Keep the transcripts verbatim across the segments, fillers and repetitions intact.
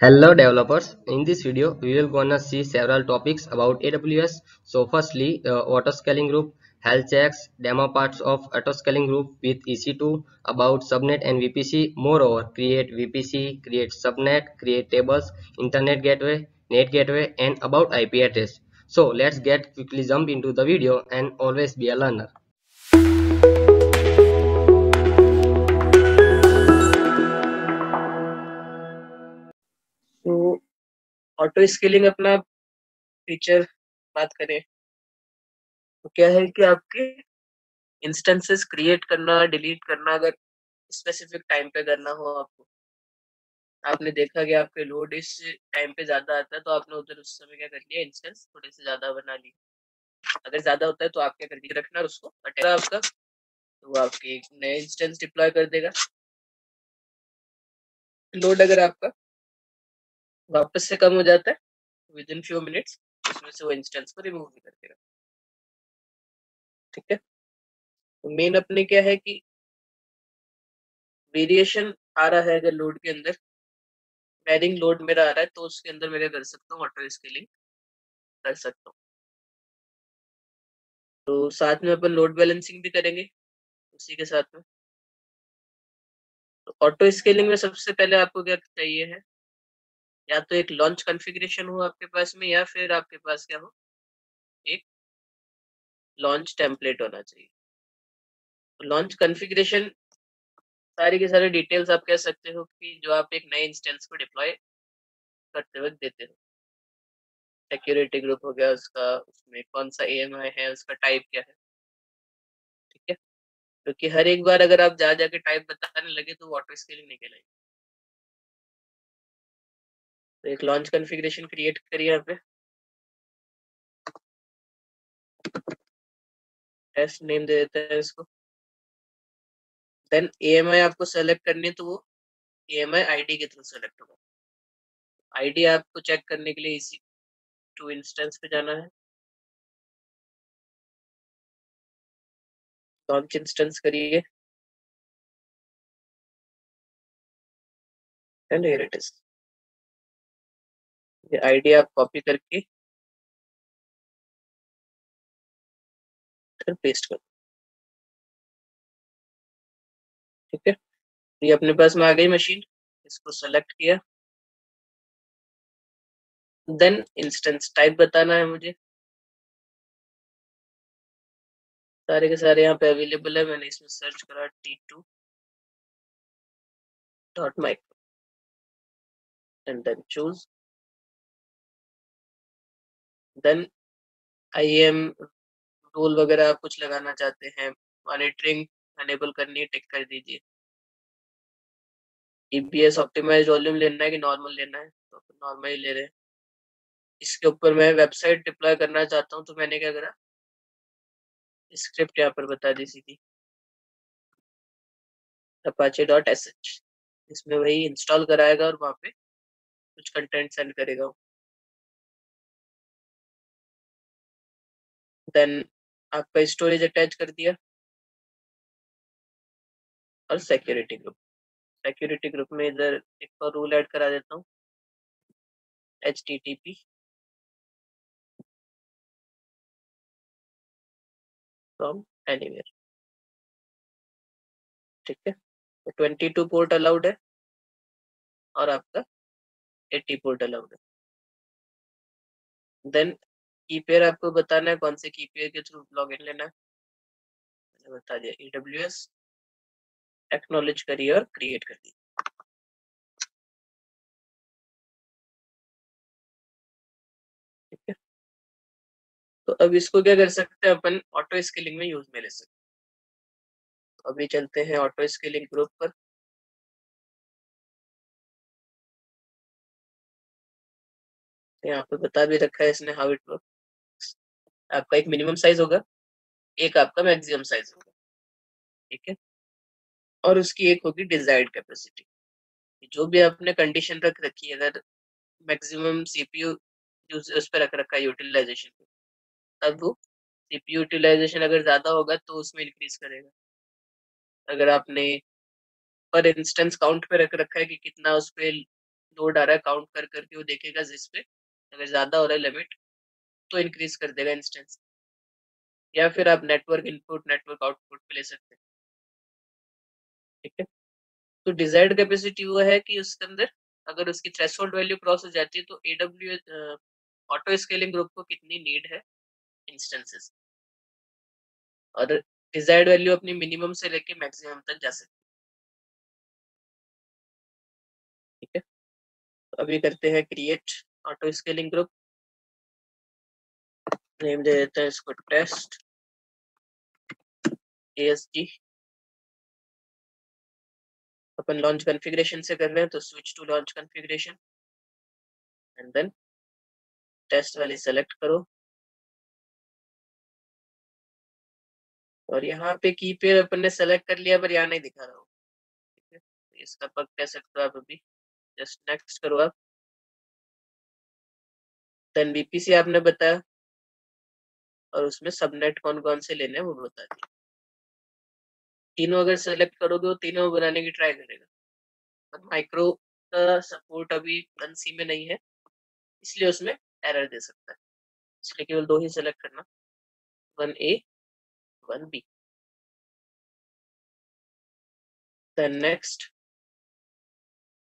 Hello developers, in this video we will gonna see several topics about A W S. So firstly uh, auto scaling group, health checks, demo parts of auto scaling group with E C two, about subnet and V P C. Moreover, create V P C, create subnet, create tables, internet gateway, net gateway, and about I P address. So let's get quickly jump into the video and always be a learner. तो auto scaling अपना feature बात करें तो क्या है कि आपके instances create करना, डिलीट करना अगर स्पेसिफिक टाइम पे करना हो आपको, आपने देखा कि आपके लोड इस टाइम पे ज्यादा आता है तो आपने उधर उस समय क्या कर लिया, इंस्टेंस थोड़े से ज्यादा बना ली। अगर ज्यादा होता है तो आप क्या करके रखना और उसको हटेगा आपका, तो वो आपके एक नए इंस्टेंस डिप्लॉय कर देगा। लोड अगर आपका वापस से कम हो जाता है विद इन फ्यू मिनट्स, उसमें से वो इंस्टेंस को रिमूव भी कर देगा। ठीक है, तो मेन अपने क्या है कि वेरिएशन आ रहा है अगर लोड के अंदर, वैरिंग लोड मेरा आ रहा है तो उसके अंदर मैं क्या कर सकता हूँ, ऑटो स्केलिंग कर सकता हूँ। तो साथ में अपन लोड बैलेंसिंग भी करेंगे उसी के साथ में। तो ऑटो स्केलिंग में सबसे पहले आपको क्या चाहिए है, या तो एक लॉन्च कॉन्फ़िगरेशन हो आपके पास में, या फिर आपके पास क्या हो, एक लॉन्च टेम्पलेट होना चाहिए। तो लॉन्च कॉन्फ़िगरेशन सारी के सारे डिटेल्स आप कह सकते हो कि जो आप एक नए इंस्टेंस को डिप्लॉय करते वक्त देते हो। सिक्योरिटी ग्रुप हो गया उसका, उसमें कौन सा ए एम आई है, उसका टाइप क्या है। ठीक है, क्योंकि हर एक बार अगर आप जा जाके टाइप बताने लगे तो ऑटो स्केलिंग नहीं कहलाएगी। तो एक लॉन्च कॉन्फ़िगरेशन क्रिएट करिए यहाँ पे, टेस्ट नेम दे देते हैं इसको। देन ए एम आई आपको सेलेक्ट करनी है तो वो ए एम आई आईडी के थ्रू सेलेक्ट होगा। आईडी आपको चेक करने के लिए इसी टू इंस्टेंस पे जाना है, लॉन्च इंस्टेंस करिए एंड हियर इट इज। ये आईडी आप कॉपी करके फिर पेस्ट कर। ठीक है, ये अपने पास में आ गई मशीन, इसको सेलेक्ट किया। देन इंस्टेंस टाइप बताना है मुझे, सारे के सारे यहाँ पे अवेलेबल है। मैंने इसमें सर्च करा T two dot micro and then choose. Then IAM role वगैरह आप कुछ लगाना चाहते हैं, मॉनिटरिंग अनेबल करनी है टिक कर दीजिए। E B S optimize volume लेना है कि नॉर्मल लेना है, तो नॉर्मल ही ले रहे हैं। इसके ऊपर मैं वेबसाइट डिप्लॉय करना चाहता हूं तो मैंने क्या करा, स्क्रिप्ट यहाँ पर बता दी सीधी अपाचे डॉट एस एच, इसमें वही इंस्टॉल कराएगा और वहाँ पे कुछ कंटेंट सेंड करेगा। देन आपका स्टोरेज अटैच कर दिया और सिक्योरिटी ग्रुप। सिक्योरिटी ग्रुप में इधर एक और रूल ऐड करा देता हूँ, H T T P from anywhere. ठीक है, तो ट्वेंटी टू पोर्ट अलाउड है और आपका एट्टी पोर्ट अलाउड है। देन की पेयर आपको बताना है, कौन से की पेयर के थ्रू लॉगिन लेना है, मैंने बता दिया ए डब्ल्यू एस। एक्नॉलेज करिए और क्रिएट कर दीजिए। ठीक है, तो अब इसको क्या कर सकते हैं अपन, ऑटो स्केलिंग में यूज में ले सकते हैं। तो अभी चलते हैं ऑटो स्केलिंग ग्रुप पर। यहाँ पे बता भी रखा है इसने हाउ इट वर्क्स। आपका एक मिनिमम साइज होगा, एक आपका मैक्सिमम साइज होगा। ठीक है, और उसकी एक होगी डिजायर्ड कैपेसिटी। जो भी आपने कंडीशन रख रखी है, अगर मैक्सिमम सीपीयू उस पर रख रखा है यूटिलाइजेशन पे, तब वो सीपीयू यूटिलाइजेशन अगर ज्यादा होगा तो उसमें इंक्रीज करेगा। अगर आपने पर इंस्टेंस काउंट पे रख रखा है कि कितना उस पर नोड आ रहा है काउंट कर करके वो देखेगा, जिसपे अगर ज्यादा हो रहा है लिमिट तो इंक्रीज कर देगा इंस्टेंस। या फिर आप नेटवर्क इनपुट नेटवर्क आउटपुट पे ले सकते हैं, ठीक है। तो डिजायर्ड कैपेसिटी वो है कि उसके अंदर अगर उसकी थ्रेशोल्ड वैल्यू क्रॉस हो जाती है तो एडब्ल्यूएस ऑटो स्केलिंग ग्रुप को कितनी नीड है इंस्टेंसेस, और डिजायर्ड वैल्यू अपनी मिनिमम से लेके मैक्सिमम तक जा सकती है, ठीक है। तो अभी करते हैं create auto scaling group, name दे देते हैं इसको टेस्ट एएसजी। अपन लॉन्च कॉन्फ़िगरेशन से कर रहे हैं तो switch to launch configuration and then test वाली सेलेक्ट करो, और यहाँ पे की पे अपन ने सेलेक्ट कर लिया पर यहाँ नहीं दिखा रहा हूँ, ठीक है। तो इसका पक कह सकते हो आप, अभी जस्ट नेक्स्ट करो आप। देन वीपीसी आपने बताया और उसमें सबनेट कौन कौन से लेने हैं वो बता दिया। तीनों अगर सेलेक्ट करोगे वो तीनों बनाने की ट्राई करेगा, पर माइक्रो का सपोर्ट अभी पंसी में नहीं है इसलिए उसमें एरर दे सकता है, इसलिए केवल दो ही सेलेक्ट करना, one A one B. Then next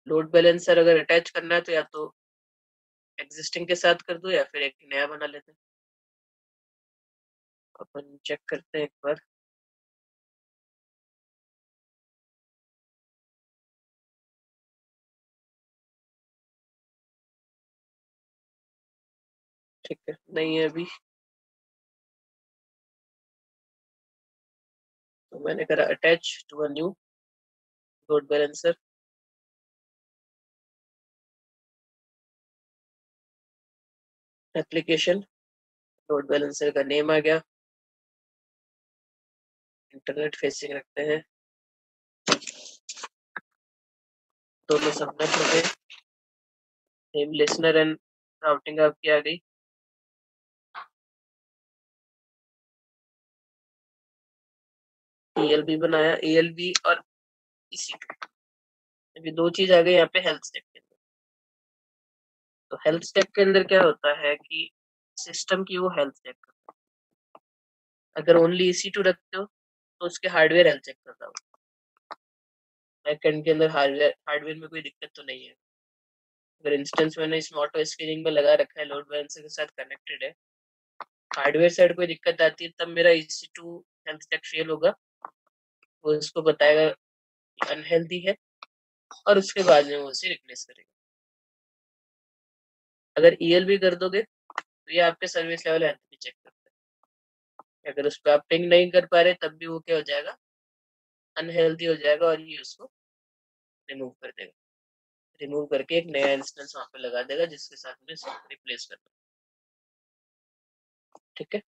load balancer अगर अटैच करना है तो या तो एग्जिस्टिंग के साथ कर दो या फिर एक नया बना लेते हैं। अपन चेक करते हैं एक बार, ठीक है, नहीं है अभी तो मैंने करा attach to a new load balancer. Application load balancer का नेम आ गया, इंटरनेट फेसिंग रखते हैं, दोनों सबमिट हो गए। नेम लिसनर एंड राउटिंग आपकी आ गई। एएलबी बनाया, एएलबी और ई सी टू, अभी दो चीज आ गई यहाँ पे हेल्थ स्टेप के अंदर। तो हेल्थ स्टेप के अंदर क्या होता है कि सिस्टम की वो हेल्थ चेक करता है। अगर ओनली ई सी टू रखते हो तो उसके हार्डवेयर हेल्थ चेक करता हो, बैकएंड के अंदर हार्डवेयर हार्डवेयर में कोई दिक्कत तो नहीं है। अगर इंस्टेंस मैंने इसमें ऑटो स्केलिंग में लगा रखा है, लोड बैलेंसर के साथ कनेक्टेड है, हार्डवेयर साइड कोई दिक्कत आती है तब मेरा E C two health check fail होगा, वो इसको बताएगा कि अनहेल्दी है और उसके बाद में वो उसे रिप्लेस करेगा। अगर ई एल बी कर दोगे तो ये आपके सर्विस लेवल हेल्थ भी चेक करता है, अगर उस पर आप पिंग नहीं कर पा रहे तब भी वो क्या हो जाएगा, अनहेल्दी हो जाएगा और ये उसको रिमूव कर देगा। रिमूव करके एक नया इंस्टेंस वहां पे लगा देगा जिसके साथ में इसको रिप्लेस कर दो, ठीक है।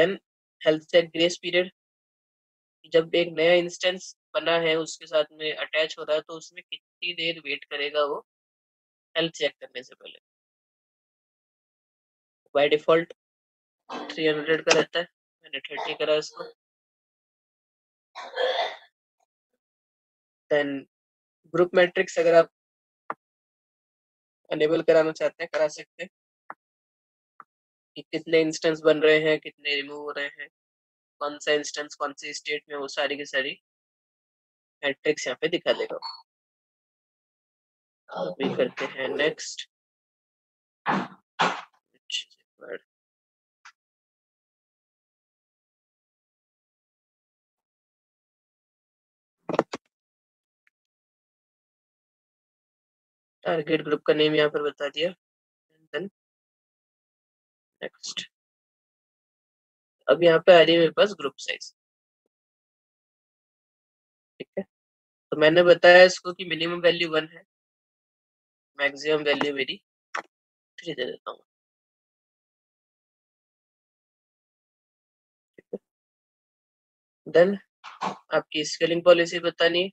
Then health check grace period, जब एक नया इंस्टेंस बना है उसके साथ में अटैच हो रहा है तो उसमें कितनी देर वेट करेगा वो हेल्थ चेक करने से पहले। बाय डिफॉल्ट तीन सौ का रहता है, मैंने तीस करा इसको। देन ग्रुप मैट्रिक्स अगर आप अनेबल कराना चाहते हैं करा सकते हैं, कि कितने इंस्टेंस बन रहे हैं, कितने रिमूव हो रहे हैं, कौन सा इंस्टेंस कौन से स्टेट में, वो सारी की सारी मैट्रिक्स यहाँ पे दिखा देगा। अभी करते हैं नेक्स्ट, टारगेट ग्रुप का नेम यहाँ पर बता दिया। देन नेक्स्ट अब यहाँ पे आ रही है मेरे पास ग्रुप साइज, ठीक है। तो मैंने बताया इसको कि मिनिमम वैल्यू वन है, मैक्सिमम वैल्यू मेरी थ्री दे देता हूँ, ठीक है। देन आपकी स्केलिंग पॉलिसी बतानी है,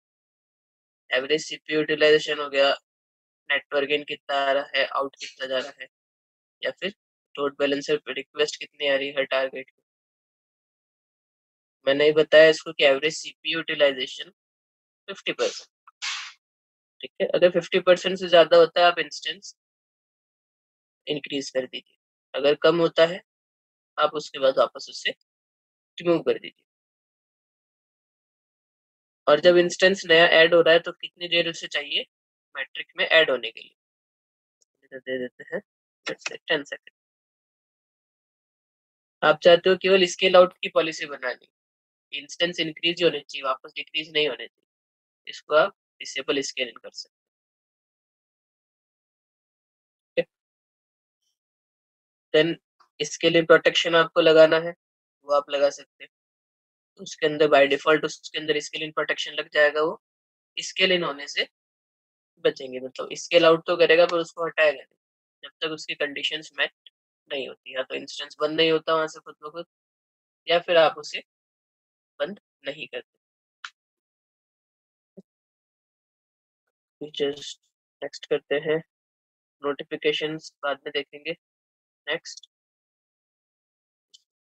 एवरेज सीपीयू यूटिलाइजेशन हो गया, नेटवर्क इन कितना आ रहा है, आउट कितना जा रहा है, या फिर लोड बैलेंसर पे रिक्वेस्ट कितनी आ रही है टारगेट। मैंने बताया इसको कि average CPU utilization fifty percent ठीक है, अगर फिफ्टी परसेंट से ज्यादा होता है आप इंस्टेंस इंक्रीज कर दीजिए, अगर कम होता है आप उसके बाद वापस उससे रिमूव कर दीजिए। और जब इंस्टेंस नया ऐड हो रहा है तो कितनी देर उसे चाहिए मैट्रिक में ऐड होने के लिए, दे देते हैं टेन सेकेंड। आप चाहते हो केवल स्केल आउट की पॉलिसी बनानी, इंस्टेंस इंक्रीज होने चाहिए, वापस डिक्रीज नहीं होने चाहिए, इसको आप डिसेबल स्केल इन कर सकते हैं। देन इसके लिए प्रोटेक्शन आपको लगाना है, वो आप लगा सकते हैं, उसके अंदर बाय डिफॉल्ट उसके अंदर स्केल इन प्रोटेक्शन लग जाएगा, वो स्केल इन होने से बचेंगे, मतलब स्केल आउट तो करेगा पर उसको हटाएगा नहीं जब तक उसकी कंडीशंस मैच नहीं होती, या तो इंस्टेंस बंद नहीं होता वहां से खुद ब खुद, या फिर आप उसे बंद नहीं करते। जस्ट नेक्स्ट करते हैं, नोटिफिकेशंस बाद में देखेंगे, नेक्स्ट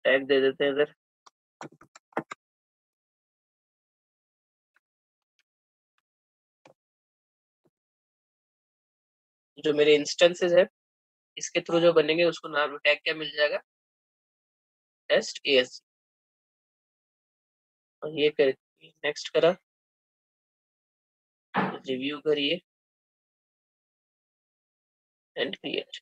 टैग दे देते हैं इधर। जो मेरे इंस्टेंसेस है इसके थ्रू जो बनेंगे उसको नाम टैग क्या मिल जाएगा, टेस्ट एएस, और ये कर नेक्स्ट करा, रिव्यू करिए एंड क्रिएट।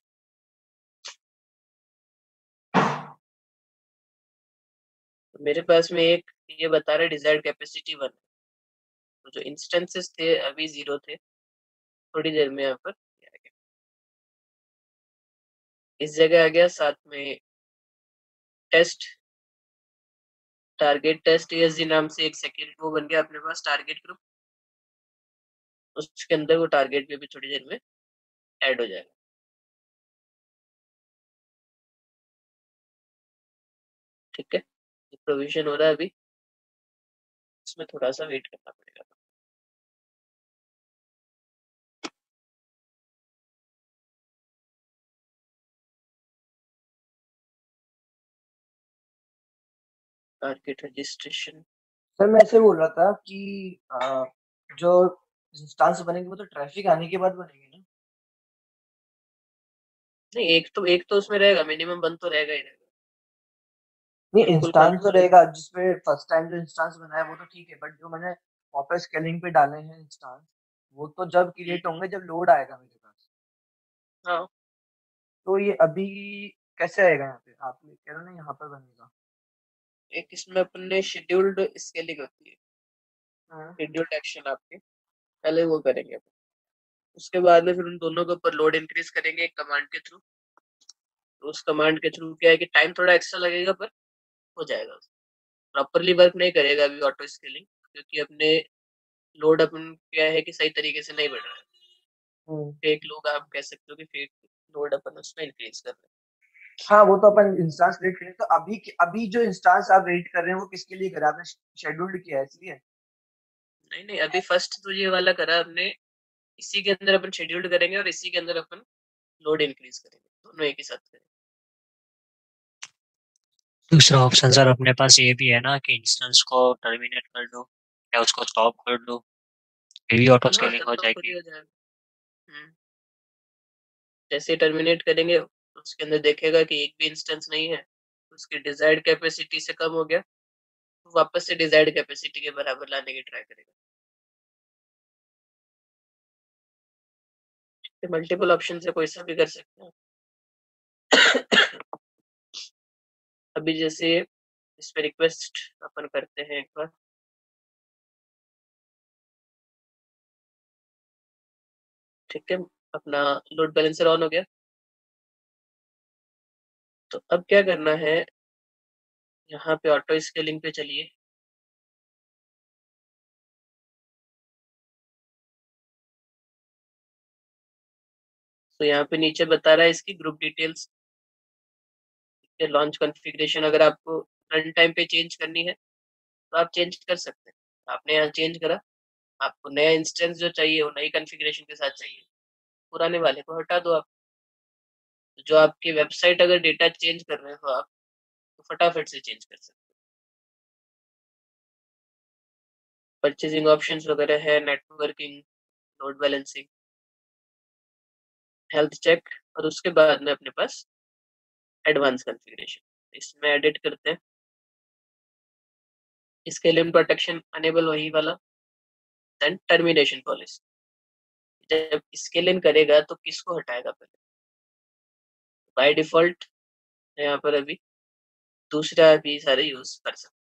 मेरे पास में एक ये बता रहा है डिजायर्ड कैपेसिटी वन, तो जो इंस्टेंसेस थे अभी जीरो थे, थोड़ी देर में यहाँ पर इस जगह आ गया, साथ में टेस्ट टारगेट टेस्ट एएसजी नाम से एक सेकेंड वो बन गया अपने पास टारगेट ग्रुप, उसके अंदर वो टारगेट भी थोड़ी देर में ऐड हो जाएगा। ठीक है, प्रोविजन हो रहा है अभी, इसमें थोड़ा सा वेट करना पड़ेगा। टारगेट रजिस्ट्रेशन सर मैं ऐसे बोल रहा था कि आ, जो इंस्टांस बनेंगे वो तो ट्रैफिक आने के बाद बनेंगे ना? नहीं, एक तो एक तो उसमें रहेगा मिनिमम बन तो रहेगा ही रहेगा। नहीं, इंस्टांस तो रहेगा जिसमें फर्स्ट टाइम जो इंस्टांस बनाया वो तो ठीक है, बट जो मैंने ऑपर स्केलिंग पे डाले हैं इंस्टांस वो तो जब क्रिएट होंगे जब लोड आएगा मेरे पास। हाँ, तो ये अभी कैसे आएगा यहाँ पे? आप कह रहे हो ना यहाँ पर बनेगा एक, इसमें अपने शेड्यूल्ड स्केलिंग होती है, शेड्यूल्ड एक्शन आपके पहले वो करेंगे, उसके बाद में फिर उन दोनों के ऊपर लोड इंक्रीज करेंगे एक कमांड के थ्रू। तो उस कमांड के थ्रू क्या है कि टाइम थोड़ा एक्स्ट्रा लगेगा पर हो जाएगा, प्रॉपरली वर्क नहीं करेगा अभी ऑटो स्केलिंग, क्योंकि अपने लोड अपन क्या है कि सही तरीके से नहीं बढ़ रहा है, फेक लोग आप कह सकते हो कि फेक लोड अपन उसमें इंक्रीज कर रहे हैं। हाँ, वो तो अपन इंस्टांस रेट करें, तो अभी अभी जो इंस्टांस आप रेट कर रहे हैं वो किसके लिए करा? आपने शेड्यूल्ड किया है इसलिए? नहीं नहीं, अभी फर्स्ट तो ये वाला करा हमने, इसी के अंदर अपन शेड्यूल्ड करेंगे और इसी के अंदर अपन लोड इंक्रीज करेंगे, दोनों एक ही साथ करेंगे। दूसरा ऑप्शन सर अपने पास ये भी है ना कि इंस्टेंस को टर्मिनेट कर दो या उसको स्टॉप कर दो, ये भी ऑटो स्केलिंग हो जाएगी। जैसे टर्मिनेट करेंगे उसके अंदर देखेगा कि एक भी इंस्टेंस नहीं है, उसकी डिजायर्ड कैपेसिटी से कम हो गया, वापस से डिजायर्ड कैपेसिटी के बराबर लाने की ट्राई करेगा। मल्टीपल ऑप्शन से कोई सा भी कर सकते हैं। अभी जैसे इस पे रिक्वेस्ट अपन करते हैं एक बार, ठीक है, अपना लोड बैलेंसर ऑन हो गया। तो अब क्या करना है, यहाँ पे ऑटो स्केलिंग पे चलिए, तो यहाँ पे नीचे बता रहा है इसकी ग्रुप डिटेल्स, लॉन्च कॉन्फ़िगरेशन, अगर आपको रन टाइम पे चेंज करनी है तो आप चेंज कर सकते हैं। आपने यहाँ चेंज करा, आपको नया इंस्टेंस जो चाहिए वो नई कॉन्फ़िगरेशन के साथ चाहिए, पुराने वाले को हटा दो आप। जो आपकी वेबसाइट अगर डेटा चेंज कर रहे हो आप तो फटाफट से चेंज कर सकते हो। परचेजिंग ऑप्शंस वगैरह है, networking, load balancing, health check, और उसके बाद में अपने पास एडवांस कॉन्फ़िगरेशन। इसमें एडिट करते हैं, इसके लिए प्रोटेक्शन अनेबल वही वाला, देन टर्मिनेशन पॉलिसी। जब स्केलिंग करेगा तो किसको हटाएगा पहले? बाय डिफॉल्ट यहाँ पर अभी दूसरा भी सारे यूज कर सकते हैं।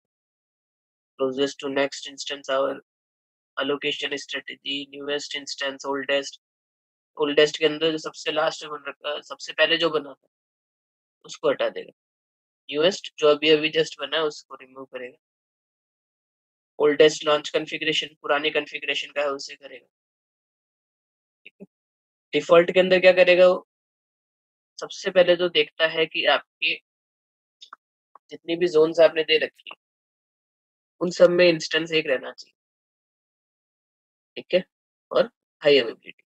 Closest to next instance, our allocation strategy, newest instance, oldest. Oldest के अंदर जो सबसे लास्ट बन रखा, सबसे पहले जो बना था उसको हटा देगा। न्यूएस्ट जो अभी अभी जस्ट बना है उसको रिमूव करेगा। ओल्डेस्ट लॉन्च कॉन्फ़िगरेशन, पुराने कॉन्फ़िगरेशन का है उसे करेगा। ठीक है, डिफॉल्ट के अंदर क्या करेगा वो? सबसे पहले जो देखता है कि आपके जितनी भी जोन्स आपने दे रखी है उन सब में इंस्टेंस एक रहना चाहिए। ठीक है, और हाई अवेलेबिलिटी,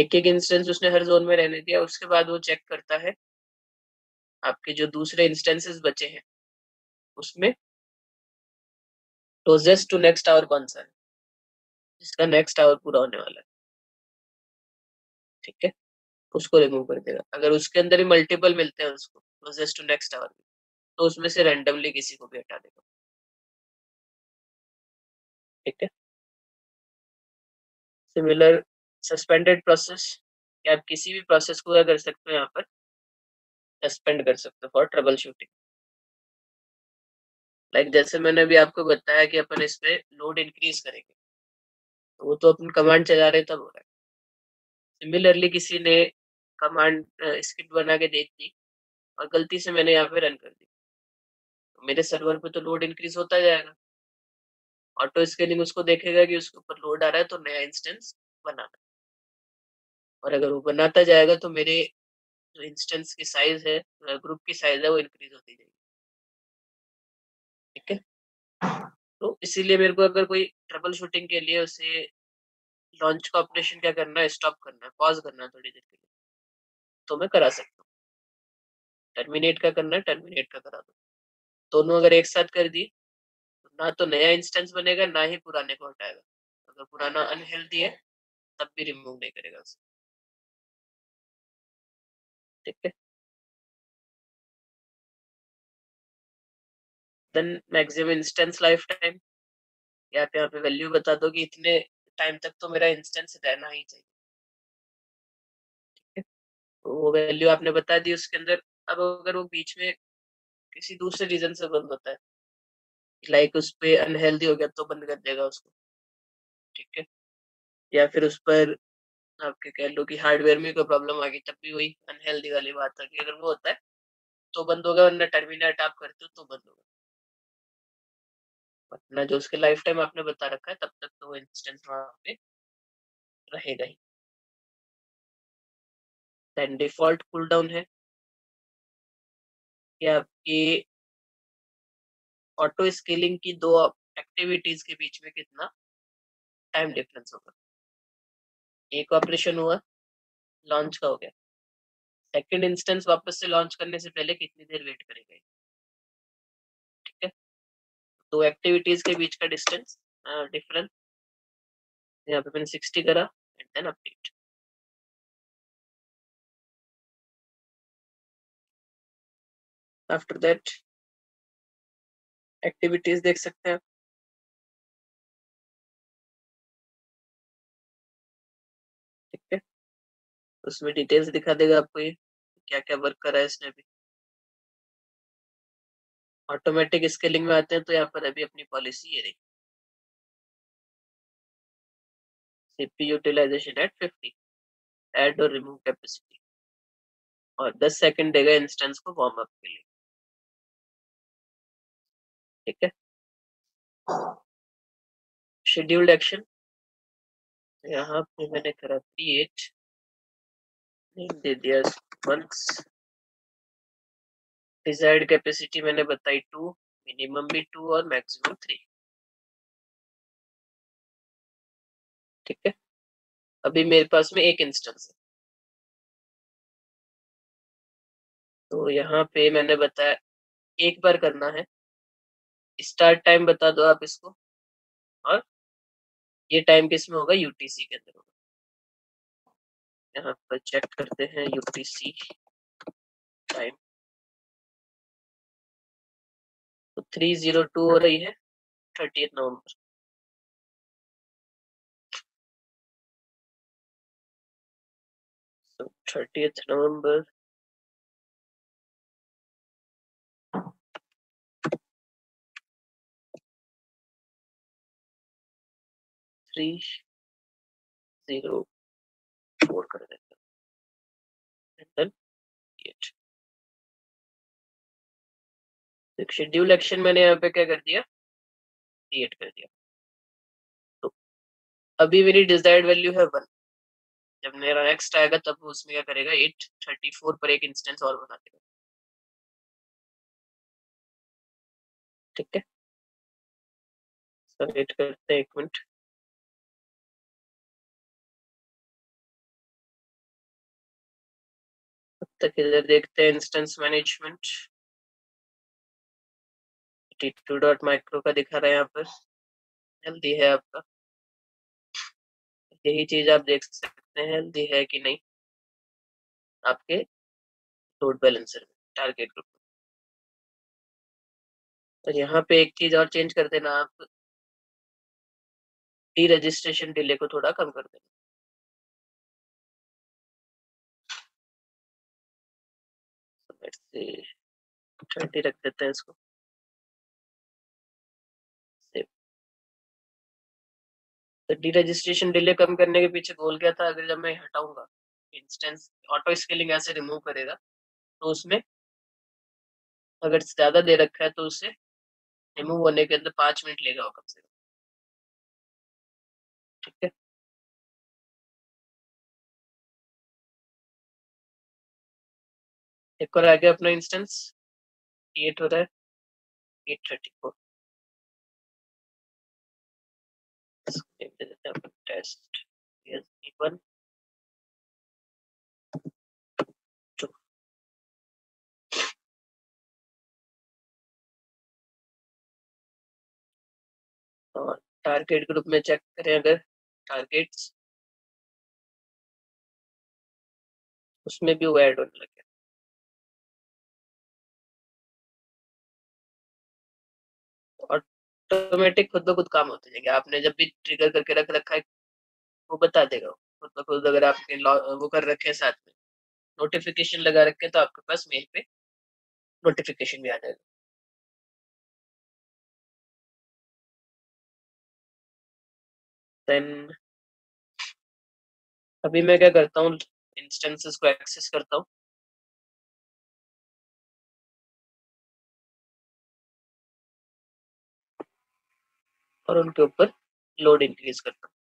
एक एक इंस्टेंस उसने हर जोन में रहने दिया। उसके बाद वो चेक करता है आपके जो दूसरे इंस्टेंसेस बचे हैं उसमें क्लोजेस्ट टू नेक्स्ट आवर कौन सा है, जिसका नेक्स्ट आवर पूरा होने वाला है। ठीक है, उसको रिमूव कर देगा। अगर उसके अंदर ही मल्टीपल मिलते हैं उसको क्लोजेस्ट टू नेक्स्ट आवर में, तो उसमें से रैंडमली किसी को भी हटा देगा। ठीक है, सिमिलर सस्पेंडेड प्रोसेस, क्या आप किसी भी प्रोसेस को क्या कर सकते हो, यहाँ पर सस्पेंड कर सकते हो फॉर ट्रबल शूटिंग। लाइक जैसे मैंने अभी आपको बताया कि अपन इस पे लोड इंक्रीज करेंगे, तो वो तो अपन कमांड चला रहे तब हो रहा है। सिमिलरली किसी ने कमांड स्क्रिप्ट बना के दे दी और गलती से मैंने यहाँ पे रन कर दी, तो मेरे सर्वर पे तो लोड इंक्रीज होता जाएगा। ऑटो स्केलिंग उसको देखेगा कि उसके ऊपर लोड आ रहा है तो नया इंस्टेंस बनाना, और अगर वो बनाता जाएगा तो मेरे जो इंस्टेंस की साइज है, ग्रुप की साइज है, वो इंक्रीज होती जाएगी। ठीक है, तो इसीलिए मेरे को अगर कोई ट्रबल शूटिंग के लिए उसे लॉन्च का ऑपरेशन क्या करना है, स्टॉप करना है, पॉज करना है थोड़ी देर के लिए, तो मैं करा सकता हूँ। टर्मिनेट का करना है, टर्मिनेट का करा दो। दोनों अगर एक साथ कर दिए तो ना तो नया इंस्टेंस बनेगा ना ही पुराने को हटाएगा। अगर पुराना अनहेल्दी है तब भी रिमूव नहीं करेगा उसे। ठीक है, then maximum instance life time, या आप यहाँ पे वैल्यू बता दो कि इतने टाइम तक तो मेरा इंस्टेंस रहना ही चाहिए। ठीक है, तो वो वैल्यू आपने बता दी उसके अंदर। अब अगर वो बीच में किसी दूसरे रीजन से बंद होता है, लाइक उस पर अनहेल्दी हो गया तो बंद कर देगा उसको। ठीक है, या फिर उस पर आपके कह लो कि हार्डवेयर में कोई प्रॉब्लम आ गई, तब भी वही अनहेल्दी वाली बात है कि अगर वो होता है तो बंद होगा, वरना टर्मिनेट आप करते हो तो बंद होगा। वरना जो उसके लाइफ टाइम आपने बता रखा है तब तक तो वो इंस्टेंस वहाँ पे रहेगा ही। देन डिफॉल्ट कूल डाउन है, कि आपकी ऑटो स्केलिंग की दो एक्टिविटीज के बीच में कितना टाइम डिफरेंस होगा। एक ऑपरेशन हुआ, लॉन्च का हो गया, सेकंड इंस्टेंस वापस से लॉन्च करने से पहले कितनी देर वेट करेगा। ठीक है, दो एक्टिविटीज के बीच का डिस्टेंस डिफरेंस यहाँ पे मैंने सिक्सटी करा, and then update. After that activities देख सकते हैं। ठीक है, उसमें डिटेल्स दिखा देगा आपको ये क्या क्या वर्क करा है इसने भी। ऑटोमेटिक स्केलिंग में आते हैं तो यहाँ पर अभी अपनी पॉलिसी ये रही, CPU utilization at fifty, add और रिमूव कैपेसिटी, और दस सेकंड देगा इंस्टेंस को वार्म अप के लिए। ठीक है, शेड्यूल्ड एक्शन यहाँ पे मैंने करा क्रिएट, नेम दे दिया वंस, डिजायर्ड कैपेसिटी मैंने बताई टू, मिनिमम भी टू और मैक्सिमम थ्री। ठीक है, अभी मेरे पास में एक इंस्टेंस है, तो यहाँ पे मैंने बताया एक बार करना है। स्टार्ट टाइम बता दो आप इसको, और ये टाइम किस में होगा, यूटीसी के अंदर होगा। यहाँ पर चेक करते हैं यूटीसी टाइम, तो थ्री जीरो टू हो रही है thirtieth November. So, thirtieth November three zero four कर देते हैं। तो शेड्यूल एक्शन मैंने यहाँ पे क्या कर दिया, क्रिएट कर दिया। तो अभी मेरी डिजायर्ड वैल्यू है वन, जब मेरा नेक्स्ट आएगा तब उसमें क्या करेगा, एट थर्टी फोर पर एक इंस्टेंस और बना देगा। ठीक है, वेट करते हैं एक मिनट। अब तक इधर देखते हैं instance management T two dot micro का दिखा रहा है, यहाँ पर हेल्दी है आपका, यही चीज आप देख सकते हैं हेल्दी है कि नहीं आपके लोड बैलेंसर में, टारगेट ग्रुप में। तो यहाँ पे एक चीज और चेंज कर देना आप, डी रजिस्ट्रेशन डिले को थोड़ा कम कर देना। थर्टी रख देते हैं इसको। तो डी रजिस्ट्रेशन डिले कम करने के पीछे गोल क्या था, अगर जब मैं हटाऊंगा इंस्टेंस ऑटो स्केलिंग ऐसे रिमूव करेगा, तो उसमें अगर ज्यादा दे रखा है तो उसे रिमूव होने के अंदर पाँच मिनट लेगा वो कम से कम। ठीक है, एक और आ गया अपना इंस्टेंस, एट हो रहा है eight thirty four. Test one two, और टारगेट ग्रुप में चेक करें अगर टारगेट्स, उसमें भी वो ऐड होने लगे। ऑटोमेटिक खुद ब खुद काम होते जाएंगे, आपने जब भी ट्रिगर करके रख रखा है वो बता देगा खुद ब खुद। अगर आपके वो कर रखे हैं साथ में नोटिफिकेशन लगा रखे हैं, तो आपके पास मेल पे नोटिफिकेशन भी आ जाएगा। देन अभी मैं क्या करता हूँ, इंस्टेंसेस को एक्सेस करता हूँ। और उनके ऊपर लोड इंक्रीज करता हूँ।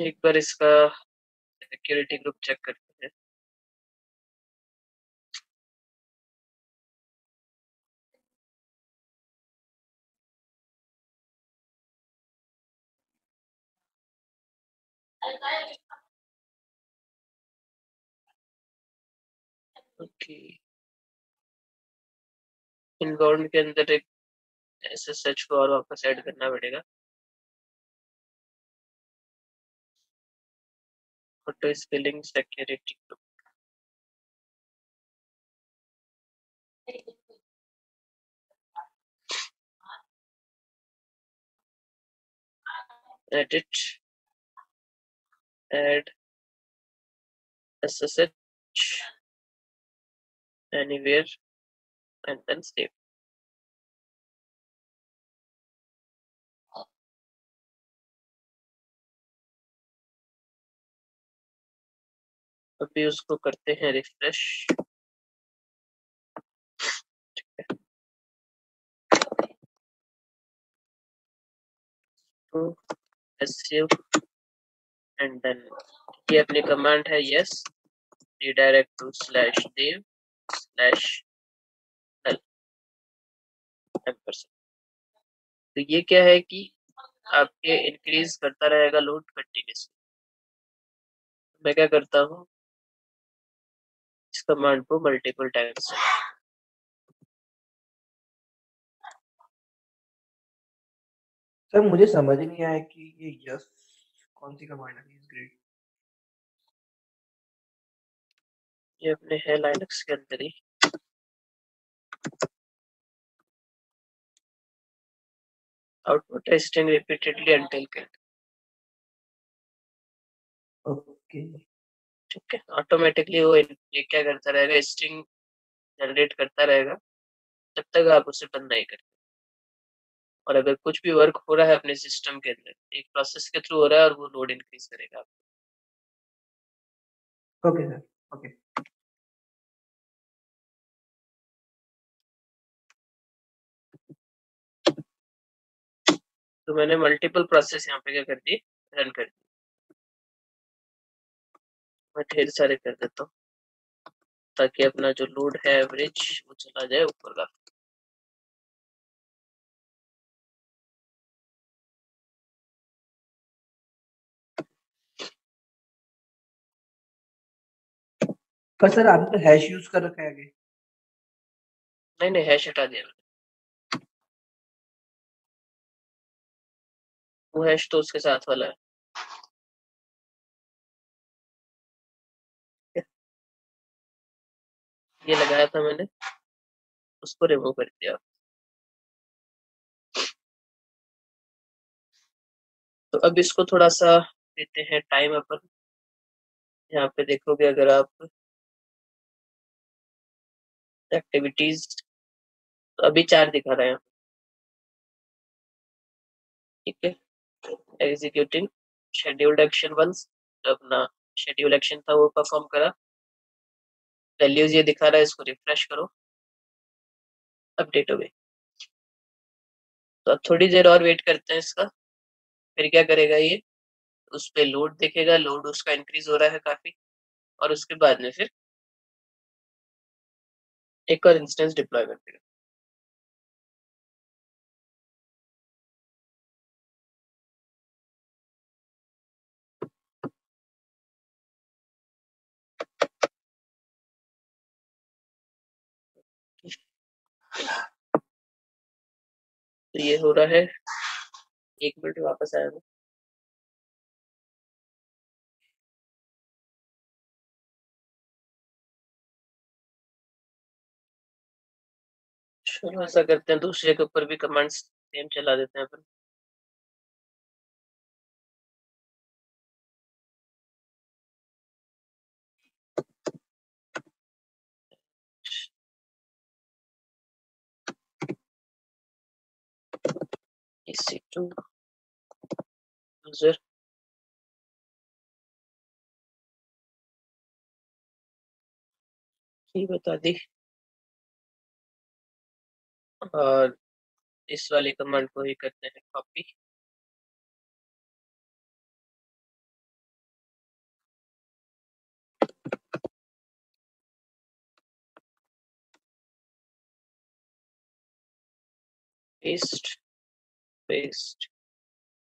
एक बार इसका सिक्योरिटी ग्रुप चेक करते हैं। ओके, इनबाउंड के अंदर एक एसएसएच को और वापस ऐड करना पड़ेगा। Auto scaling security group, edit, add SSH anywhere and then save. अभी उसको करते हैं रिफ्रेश। तो एंड देन ये अपनी कमांड है yes redirect to slash dev slash null ampersand. तो ये क्या है कि आपके इंक्रीज करता रहेगा लोड कंटिन्यूसली। मैं क्या करता हूँ इस कमांड को मल्टीपल टाइम्स सर मुझे समझ नहीं आया कि ये यस कौन सी कमांड है। इज ग्रेट ये अपने है लिनक्स के अंदर ही। आउटपुट टेस्टिंग रिपीटेडली अंटिल के ओके ठीक है ऑटोमेटिकली वो ये क्या करता रहेगा स्ट्रिंग जनरेट करता रहेगा जब तक आप उसे बंद नहीं करते। और अगर कुछ भी वर्क हो रहा है अपने सिस्टम के अंदर एक प्रोसेस के थ्रू हो रहा है और वो लोड इंक्रीज करेगा आपको। ओके सर ओके तो मैंने मल्टीपल प्रोसेस यहाँ पे क्या कर दी रन कर दी। मैं ढेर सारे कर देता हूँ ताकि अपना जो लोड है एवरेज वो चला जाए ऊपर का। पर सर आपने तो हैश यूज कर रखा है आगे? नहीं नहीं हैश हटा दिया मैंने। वो हैश तो उसके साथ वाला है। ये लगाया था मैंने उसको रिमूव कर दिया। तो अब इसको थोड़ा सा देते हैं टाइम। अपन यहाँ पे देखोगे अगर आप एक्टिविटीज तो अभी चार दिखा रहे हैं ठीक है। एग्जीक्यूटिंग शेड्यूल्ड एक्शन वंस तो अपना शेड्यूल एक्शन था वो परफॉर्म करा। वैल्यूज ये दिखा रहा है इसको रिफ्रेश करो अपडेट हो गई। तो अब थोड़ी देर और वेट करते हैं इसका। फिर क्या करेगा ये उस पर लोड देखेगा लोड उसका इंक्रीज हो रहा है काफी और उसके बाद में फिर एक और इंस्टेंस डिप्लॉय कर देगा। तो ये हो रहा है एक मिनट वापस आया मैं। चलो ऐसा करते हैं दूसरे के ऊपर भी कमांड्स सेम चला देते हैं अपन। ई सी टू यूजर ये बता दी और इस वाली कमांड को ही करते हैं कॉपी। पेस्ट पेस्ट तो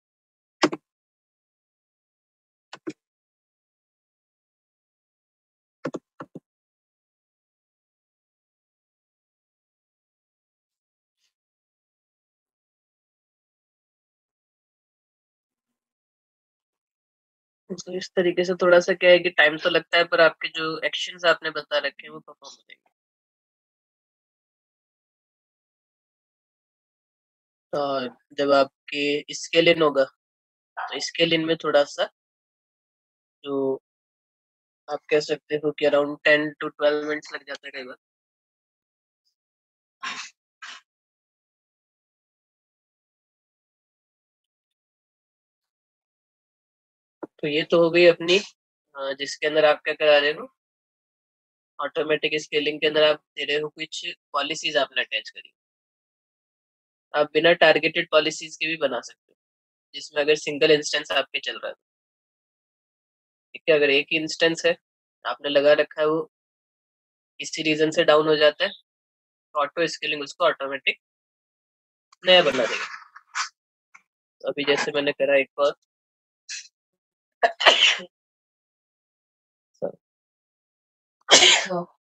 इस तरीके से थोड़ा सा क्या है कि टाइम तो लगता है पर आपके जो एक्शंस आपने बता रखे हैं वो परफॉर्म हो जाएंगे। और जब आपके स्केल इन होगा तो स्केल इन में थोड़ा सा जो आप कह सकते हो कि around ten to twelve minutes लग जाता है कई बार। तो ये तो हो गई अपनी जिसके अंदर आप क्या करा रहे हो, ऑटोमेटिक स्केलिंग के अंदर आप दे रहे हो कुछ पॉलिसीज आपने अटैच करी। आप बिना टारगेटेड पॉलिसीज के भी बना सकते हो, जिसमें अगर सिंगल इंस्टेंस आपके चल रहा है, ठीक है। अगर एक ही इंस्टेंस है आपने लगा रखा है, वो किसी रीजन से डाउन हो जाता है, ऑटो स्केलिंग उसको ऑटोमेटिक नया बना देगा। तो अभी जैसे मैंने करा एक बार, तो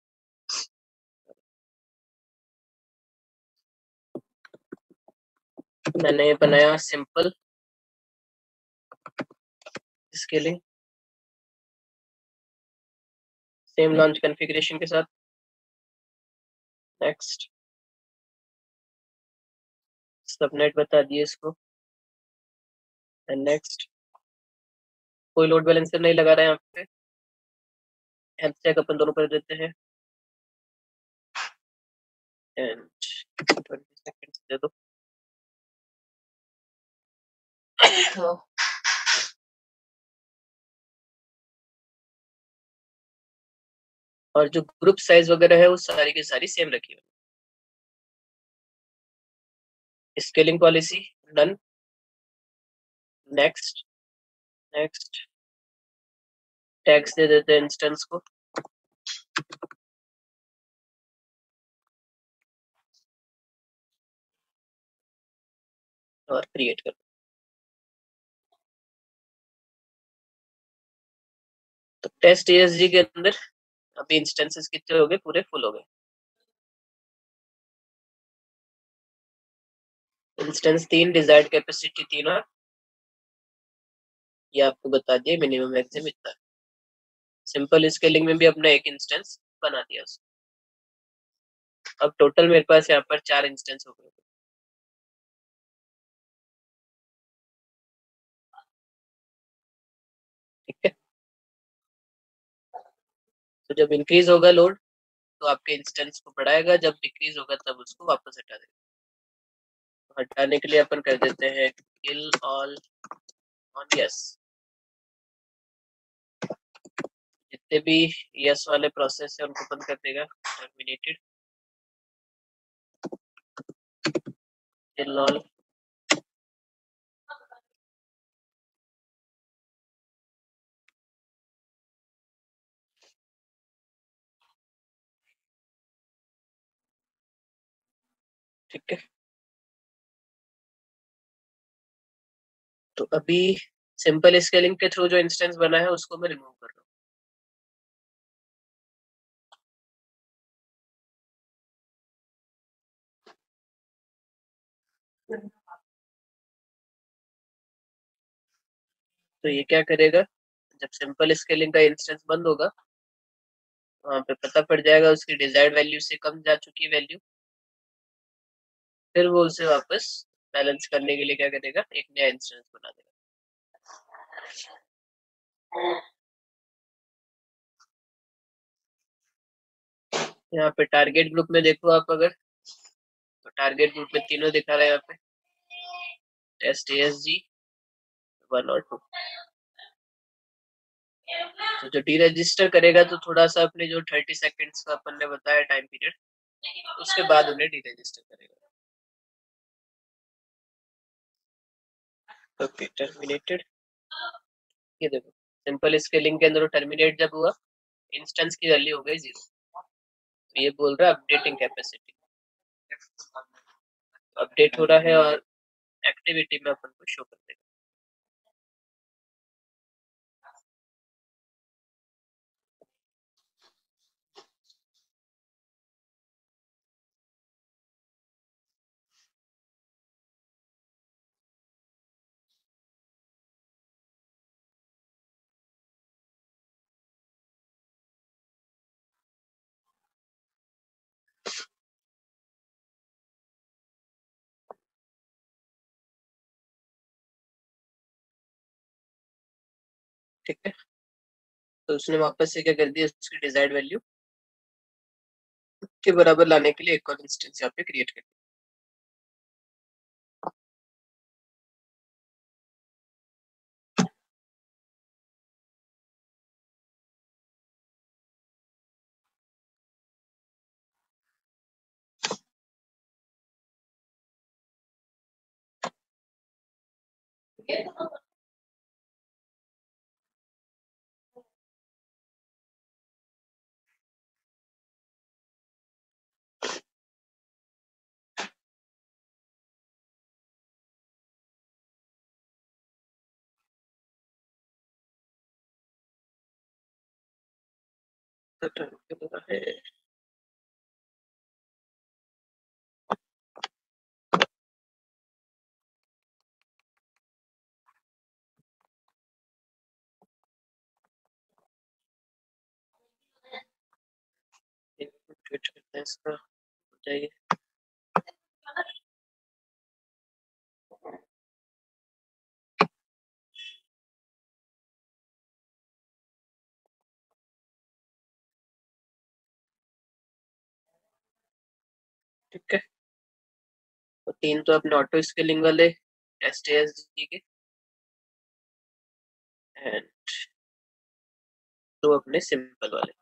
मैंने बनाया simple scaling same launch configuration के साथ। नेक्स्ट सबनेट बता दिए इसको, एंड नेक्स्ट। कोई लोड बैलेंसर नहीं लगा रहा है यहाँ पे, हेल्प चेक अपन दोनों कर देते हैं, एंड बीस सेकंड दे दो। तो और जो ग्रुप साइज वगैरह है वो सारी की सारी सेम रखी है। Scaling policy done, next next. Tags दे देते हैं इंस्टेंस को, और क्रिएट कर। तो टेस्ट एएसजी के अंदर अभी इंस्टेंसेस कितने हो गए, पूरे फुल हो गए। इंस्टेंस तीन, डिजायर्ड कैपेसिटी तीन, और ये आपको बता दिए मिनिमम मैक्सिमम इतना। सिंपल स्केलिंग में भी अपना एक इंस्टेंस बना दिया उसको। अब टोटल मेरे पास यहाँ पर चार इंस्टेंस हो गए। तो जब इंक्रीज होगा लोड तो आपके इंस्टेंस को बढ़ाएगा, जब डिक्रीज होगा तब उसको वापस हटा देगा। हटाने के लिए अपन कर देते हैं किल ऑल ऑन यस। जितने भी यस वाले प्रोसेस है उनको बंद कर देगा, टर्मिनेटेड। किल ऑल ठीक है। तो अभी सिंपल स्केलिंग के थ्रू जो इंस्टेंस बना है उसको मैं रिमूव कर रहा हूँ। तो ये क्या करेगा, जब सिंपल स्केलिंग का इंस्टेंस बंद होगा वहां पे पता पड़ जाएगा उसकी डिजायर्ड वैल्यू से कम जा चुकी है वैल्यू। फिर वो उसे वापस बैलेंस करने के लिए क्या करेगा, एक नया इंस्टेंस बना देगा। यहाँ पे टारगेट ग्रुप में देखो आप अगर, तो टारगेट ग्रुप में तीनों दिखा रहे हैं यहाँ पे, टेस्ट एएसजी वन और टू। तो जो डी रजिस्टर करेगा तो थोड़ा सा अपने जो थर्टी सेकेंड्स का अपन ने बताया टाइम पीरियड, उसके बाद उन्हें डी रजिस्टर करेगा। Okay terminated. ये देखो सिंपल स्केलिंग के अंदर टर्मिनेट जब हुआ, इंस्टेंस की वैल्यू हो गई जीरो। ये बोल रहा है अपडेटिंग कैपेसिटी, अपडेट हो रहा है और एक्टिविटी में अपन को शो कर देगा। ठीक है। तो उसने वापस से क्या कर दिया, उसकी डिजायर्ड वैल्यू के बराबर लाने के लिए एक और इंस्टेंस यहाँ पे क्रिएट कर दिया। है तो हम है। एक ट्वीट करते हैं इसका हो जाइए। ठीक है, तो तीन तो अपने ऑटो स्केलिंग वाले एस टी एस डी के एंड दो अपने सिंपल वाले।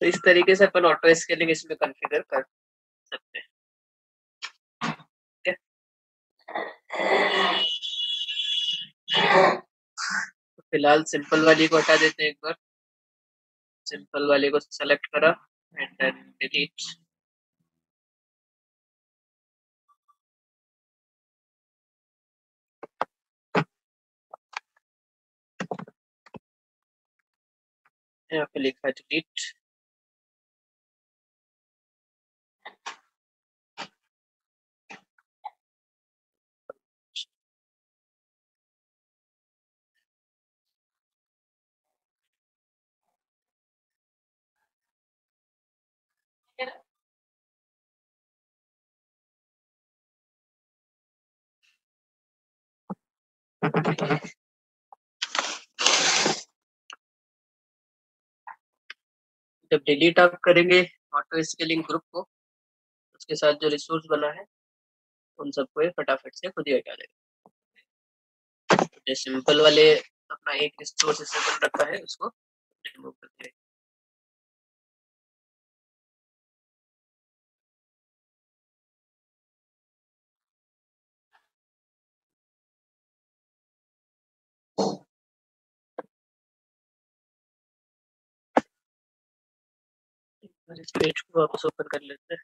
तो इस तरीके से अपन ऑटो स्केलिंग इसमें कॉन्फ़िगर कर सकते हैं। ठीक है, तो फिलहाल सिंपल वाली को हटा देते हैं एक बार। सिंपल वाले को सेलेक्ट करा एंड देन डिलीट। यहाँ पे लिखा डिलीट। जब डिलीट आप करेंगे ऑटो स्केलिंग ग्रुप को, उसके साथ जो रिसोर्स बना है उन सबको ये फटाफट से खुद ही हटा देगा। जो सिंपल वाले अपना एक रिसोर्स इससे बन रखा है उसको रिमूव कर देगा। इस पेज को वापस ओपन कर लेते हैं।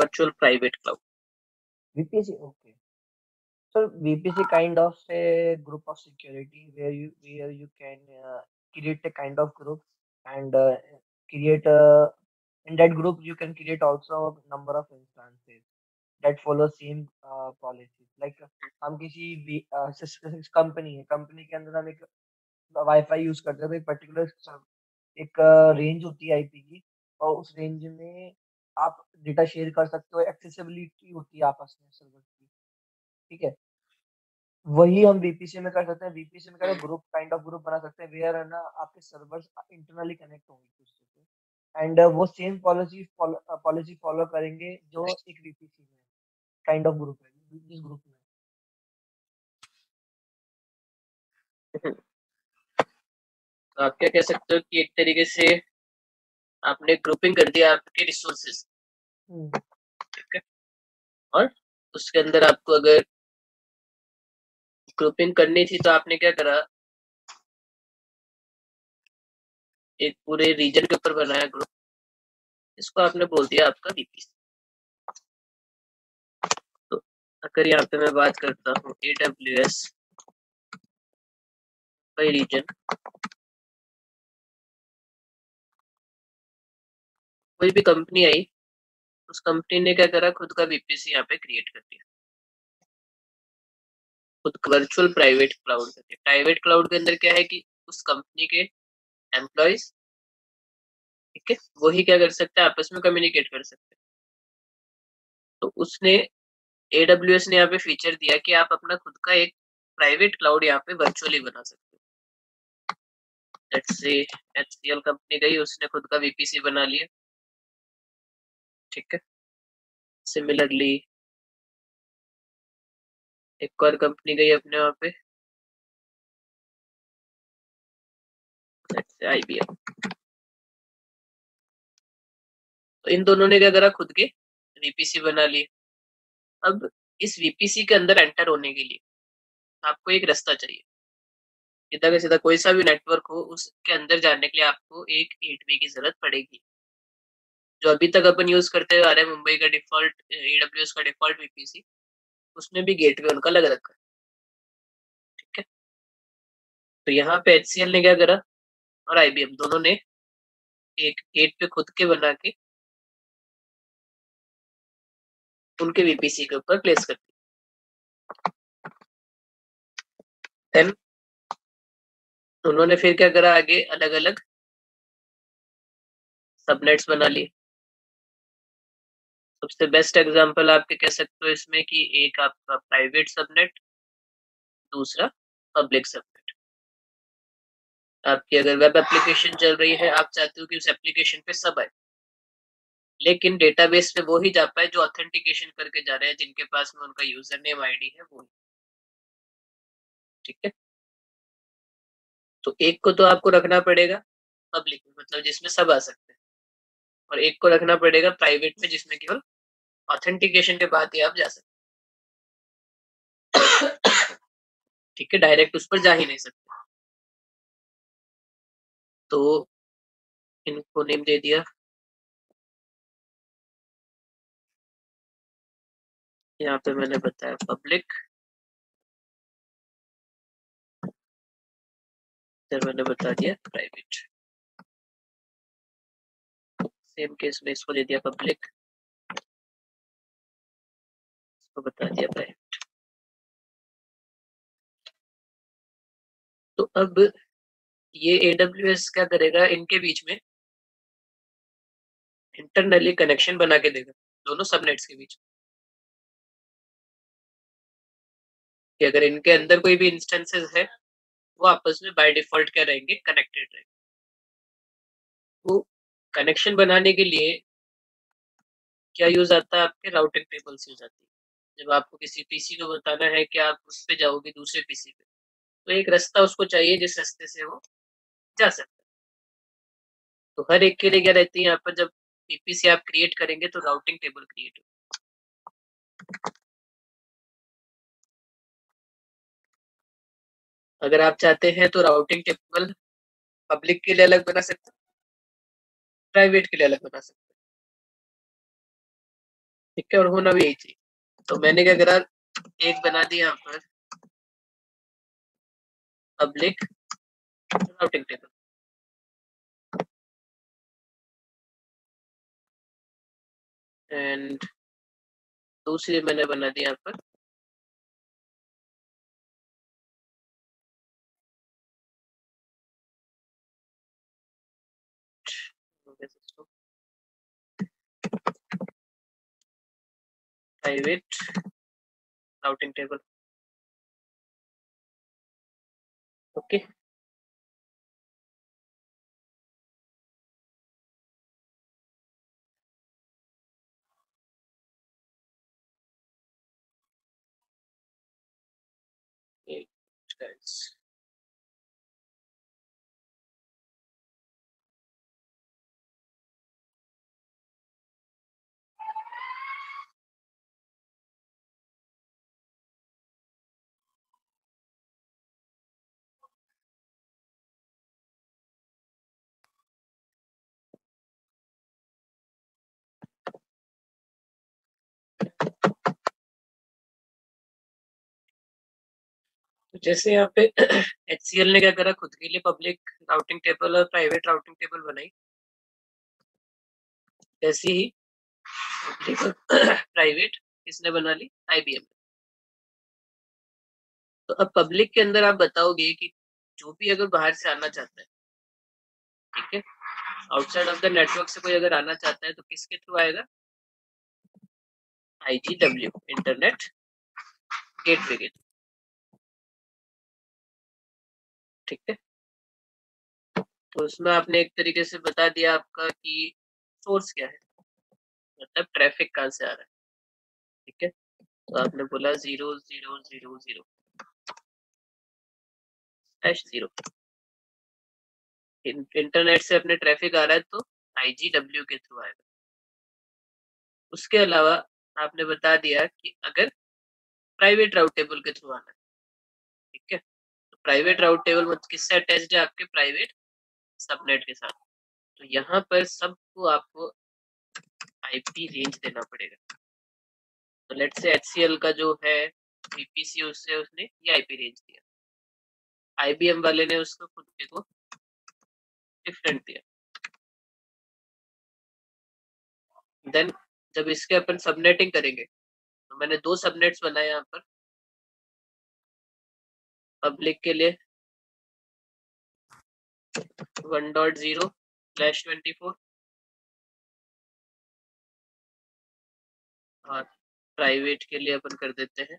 virtual private cloud V P C. okay so V P C kind of a group of security where you where you can uh, create a kind of group and uh, create a in that group you can create also a number of instances that follow same uh, policies like हम किसी company है company के अंदर हम एक wifi use करते हैं तो एक पर्टिकुलर एक रेंज होती है आईपी की और उस रेंज में आप डेटा शेयर कर सकते हो। एक्सेसिबिलिटी होती है आपस में सर्वर की। ठीक है, वही हम वीपीसी में कर सकते हैं। वीपीसी में क्या है ग्रुप काइंड ऑफ ग्रुप बना सकते हैं वेयर है ना आपके सर्वर्स इंटरनली कनेक्ट होंगे एंड वो सेम पॉलिसी पॉलिसी फॉलो करेंगे जो एक वीपीसी में काइंड ऑफ ग्रुप है जिस ग्रुप में। तो आप क्या कह सकते हो कि एक तरीके से आपने ग्रुपिंग कर दिया आपके रिसोर्सेज। ठीक है, और उसके अंदर आपको अगर ग्रुपिंग करनी थी तो आपने क्या करा एक पूरे रीजन के ऊपर बनाया ग्रुप, इसको आपने बोल दिया आपका वीपीसी। तो अगर यहाँ पे मैं बात करता हूँ एडब्ल्यूएस बाय रीजन, कोई भी कंपनी आई, उस कंपनी ने क्या करा, खुद का वीपीसी यहाँ पे क्रिएट कर दिया, खुद वर्चुअल प्राइवेट क्लाउड करके। प्राइवेट क्लाउड के अंदर क्या है कि उस कंपनी के एम्प्लॉइज, ठीक है, वही क्या कर सकते हैं, आपस में कम्युनिकेट कर सकते हैं। तो उसने एडब्ल्यूएस ने यहाँ पे फीचर दिया कि आप अपना खुद का एक प्राइवेट क्लाउड यहाँ पे वर्चुअली बना सकते हो। लेट्स से एचसीएल कंपनी गई, उसने खुद का वीपीसी बना लिया, ठीक है। सिमिलरली एक और कंपनी गई अपने वहां पे, आईबीएम। तो इन दोनों ने क्या करा, खुद के वीपीसी बना लिए। अब इस वीपीसी के अंदर एंटर होने के लिए आपको एक रास्ता चाहिए, सीधा का सीधा कोई सा भी नेटवर्क हो उसके अंदर जाने के लिए आपको एक गेटवे की जरूरत पड़ेगी। जो अभी तक अपन यूज करते हुए आ रहे हैं, मुंबई का डिफॉल्ट एडब्ल्यूएस का डिफॉल्ट वीपीसी, उसमें भी गेटवे उनका लग रखा है, ठीक है। तो यहाँ पे एचसीएल ने क्या करा और आईबीएम दोनों ने एक गेटवे खुद के बना के उनके वीपीसी के ऊपर प्लेस कर दिया। देन उन्होंने फिर क्या करा, आगे अलग अलग सबनेट्स बना लिए। सबसे बेस्ट एग्जांपल आपके कह सकते हो इसमें कि एक आपका प्राइवेट सबनेट, दूसरा पब्लिक सबनेट। आपकी अगर वेब एप्लीकेशन चल रही है, आप चाहते हो कि उस एप्लीकेशन पे सब आए, लेकिन डेटाबेस पे वो ही जा पाए जो ऑथेंटिकेशन करके जा रहे हैं, जिनके पास में उनका यूजर नेम आईडी है वो, ठीक है। तो एक को तो आपको रखना पड़ेगा पब्लिक में, मतलब जिसमें सब आ सकते हैं, और एक को रखना पड़ेगा प्राइवेट में, जिसमें केवल ऑथेंटिकेशन के बाद ही आप जा सकते, ठीक है, डायरेक्ट उस पर जा ही नहीं सकते। तो इनको नेम दे दिया, यहाँ पे मैंने बताया पब्लिक, इधर मैंने बता दिया प्राइवेट। सेम केस में इसको दे दिया पब्लिक, इसको बता दिया प्राइवेट। तो अब ये एडब्ल्यूएस क्या करेगा, इनके बीच में इंटरनली कनेक्शन बना के देगा दोनों सबनेट्स के बीच में, कि अगर इनके अंदर कोई भी इंस्टेंसेस है वो आपस में बाय डिफॉल्ट क्या रहेंगे, कनेक्टेड रहेंगे। वो कनेक्शन बनाने के लिए क्या यूज आता है, आपके राउटिंग टेबल्स यूज आती है। जब आपको किसी पीसी को बताना है कि आप उस पे जाओगे दूसरे पीसी पे, तो एक रास्ता उसको चाहिए जिस रास्ते से वो जा सकता है। तो हर एक के लिए क्या रहती है, यहाँ पर जब वीपीसी आप क्रिएट करेंगे तो राउटिंग टेबल क्रिएट होगी। अगर आप चाहते हैं तो राउटिंग टेबल पब्लिक के लिए अलग बना सकते हैं, प्राइवेट के लिए अलग बना सकते हैं, ठीक है, और होना भी यही चाहिए। तो मैंने क्या करा, एक बना दिया यहाँ पर पब्लिक राउटिंग टेबल, एंड दूसरी मैंने बना दी यहाँ पर private routing table, okay. Guys तो जैसे यहाँ पे एचसीएल ने क्या करा, खुद के लिए पब्लिक राउटिंग टेबल और प्राइवेट राउटिंग टेबल बनाई। जैसे ही प्राइवेट किसने बना ली, आईबीएम। तो अब पब्लिक के अंदर आप बताओगे कि जो भी अगर बाहर से आना चाहता है, ठीक है, आउटसाइड ऑफ द नेटवर्क से कोई अगर आना चाहता है तो किसके थ्रू आएगा, आईजीडब्ल्यू इंटरनेट गेटवे के थ्रू, ठीक है। तो उसमें आपने एक तरीके से बता दिया आपका कि सोर्स क्या है, मतलब ट्रैफिक कहाँ से आ रहा है, ठीक है। तो आपने बोला zero zero zero zero hash zero, internet से अपने ट्रैफिक आ रहा है तो आईजीडब्ल्यू के थ्रू आएगा। उसके अलावा आपने बता दिया कि अगर प्राइवेट राउटेबल के थ्रू आना है, ठीक है, तो प्राइवेट राउटेबल मतलब किससे अटैच्ड है, आपके प्राइवेट सबनेट के साथ। तो यहाँ पर सबको आपको आईपी रेंज देना पड़ेगा। तो लेट्स से एचसीएल का जो है वीपीसी, उससे उसने ये आईपी रेंज दिया, आईबीएम वाले ने उसको खुद के को डिफरेंट दिया। देन जब इसके अपन सबनेटिंग करेंगे, तो मैंने दो सबनेट्स बनाए यहाँ पर पब्लिक के लिए, one dot zero slash twenty four और प्राइवेट के लिए अपन कर देते हैं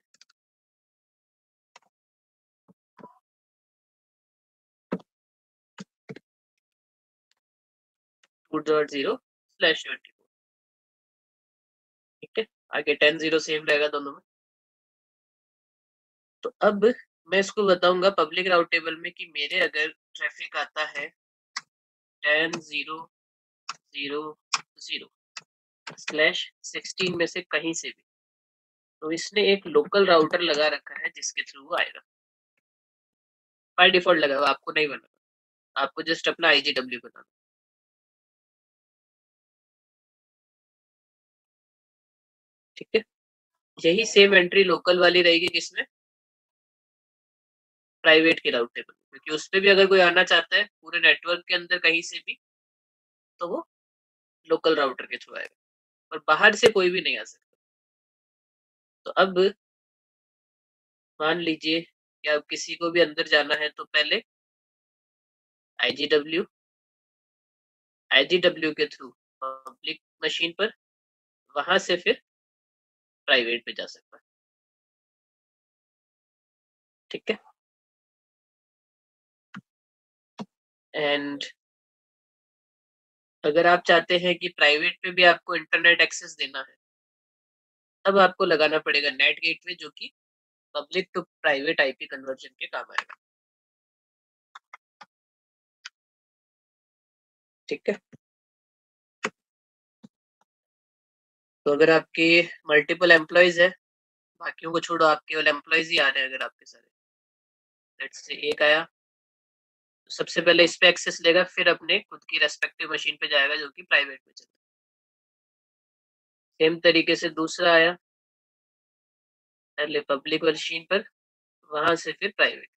two dot zero slash twenty four, ठीक है। आगे टेन जीरो सेम रहेगा दोनों में। तो अब मैं इसको बताऊंगा पब्लिक राउट टेबल में कि मेरे अगर ट्रैफिक आता है ten zero zero zero slash sixteen में से कहीं से भी, तो इसने एक लोकल राउटर लगा रखा है जिसके थ्रू वो आएगा। बाय डिफॉल्ट लगा हुआ, आपको नहीं बनाना, आपको जस्ट अपना आईजीडब्ल्यू बनाना। ठीक है, यही सेम एंट्री लोकल वाली रहेगी किसमें, प्राइवेट के राउट टेबल, क्योंकि उस पर भी अगर कोई आना चाहता है पूरे नेटवर्क के अंदर कहीं से भी, तो वो लोकल राउटर के थ्रू आएगा और बाहर से कोई भी नहीं आ सकता। तो अब मान लीजिए कि अब किसी को भी अंदर जाना है, तो पहले आईजीडब्ल्यू, आईजीडब्ल्यू के थ्रू पब्लिक मशीन पर, वहां से फिर प्राइवेट पे जा सकता है, ठीक है। एंड अगर आप चाहते हैं कि प्राइवेट पे भी आपको इंटरनेट एक्सेस देना है, तब आपको लगाना पड़ेगा नेट गेटवे, जो कि public to private IP conversion के काम आएगा, ठीक है। तो अगर आपके मल्टीपल एम्प्लॉयज है, बाकियों को छोड़ो, आपके केवल एम्प्लॉयज ही आ रहे हैं अगर आपके सारे, लेट्स से एक आया, तो सबसे पहले इस पे एक्सेस लेगा, फिर अपने खुद की रेस्पेक्टिव मशीन पे जाएगा जो कि प्राइवेट में चलता है। सेम तरीके से दूसरा आया, पहले पब्लिक मशीन पर, वहां से फिर प्राइवेट,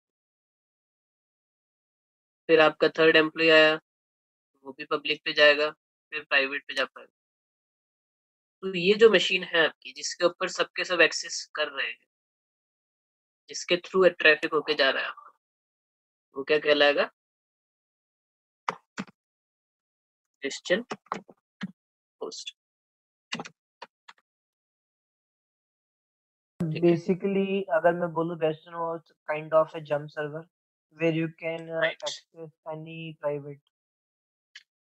फिर आपका थर्ड एम्प्लॉय आया, वो भी पब्लिक पे जाएगा, फिर प्राइवेट पे जा पाएगा। तो ये जो मशीन है आपकी, जिसके ऊपर सबके सब एक्सेस कर रहे हैं, जिसके थ्रू ट्रैफिक होके जा रहा है आपको, वो क्या कहलाएगा, डिस्टन होस्ट। बेसिकली अगर मैं बोलूं वेस्टर्न host kind of a jump server where you can access any private,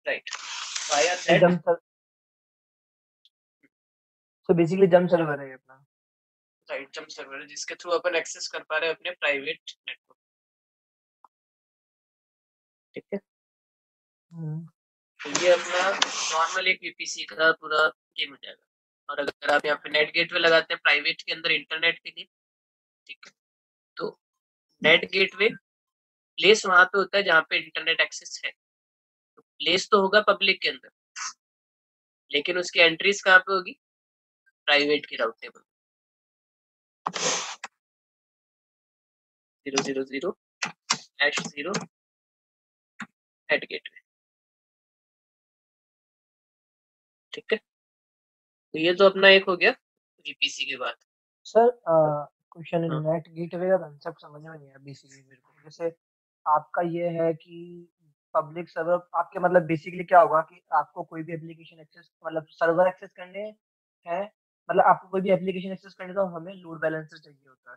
right, via that. तो बेसिकली जंप सर्वर है अपना, राइट, जंप सर्वर है जिसके थ्रू अपन एक्सेस कर पा रहे हैं अपने प्राइवेट नेटवर्क, ठीक है। तो ये अपना नॉर्मल एक वीपीसी का पूरा गेम हो जाएगा। और अगर आप यहाँ पे नेट गेटवे लगाते हैं प्राइवेट के अंदर इंटरनेट के लिए, ठीक है, तो नेट गेटवे प्लेस वहां पे होता है जहाँ पे इंटरनेट एक्सेस है। तो प्लेस तो होगा पब्लिक के अंदर, लेकिन उसकी एंट्रीज कहाँ पे होगी, प्राइवेट की route table, zero zero zero dash zero at gateway. ठीक है, तो ये तो अपना एक हो गया वीपीसी के बाद। सर क्वेश्चन नेट गेटवे का कांसेप्ट समझ में नहीं आया बेसिकली मेरे को। जैसे आपका ये है कि पब्लिक सर्वर, आपके मतलब बेसिकली क्या होगा कि आपको कोई भी एप्लीकेशन एक्सेस, मतलब सर्वर एक्सेस करने हैं, मतलब आपको कोई भी एप्लीकेशन एक्सेस करने तो हमें लोड बैलेंसर चाहिए होता है,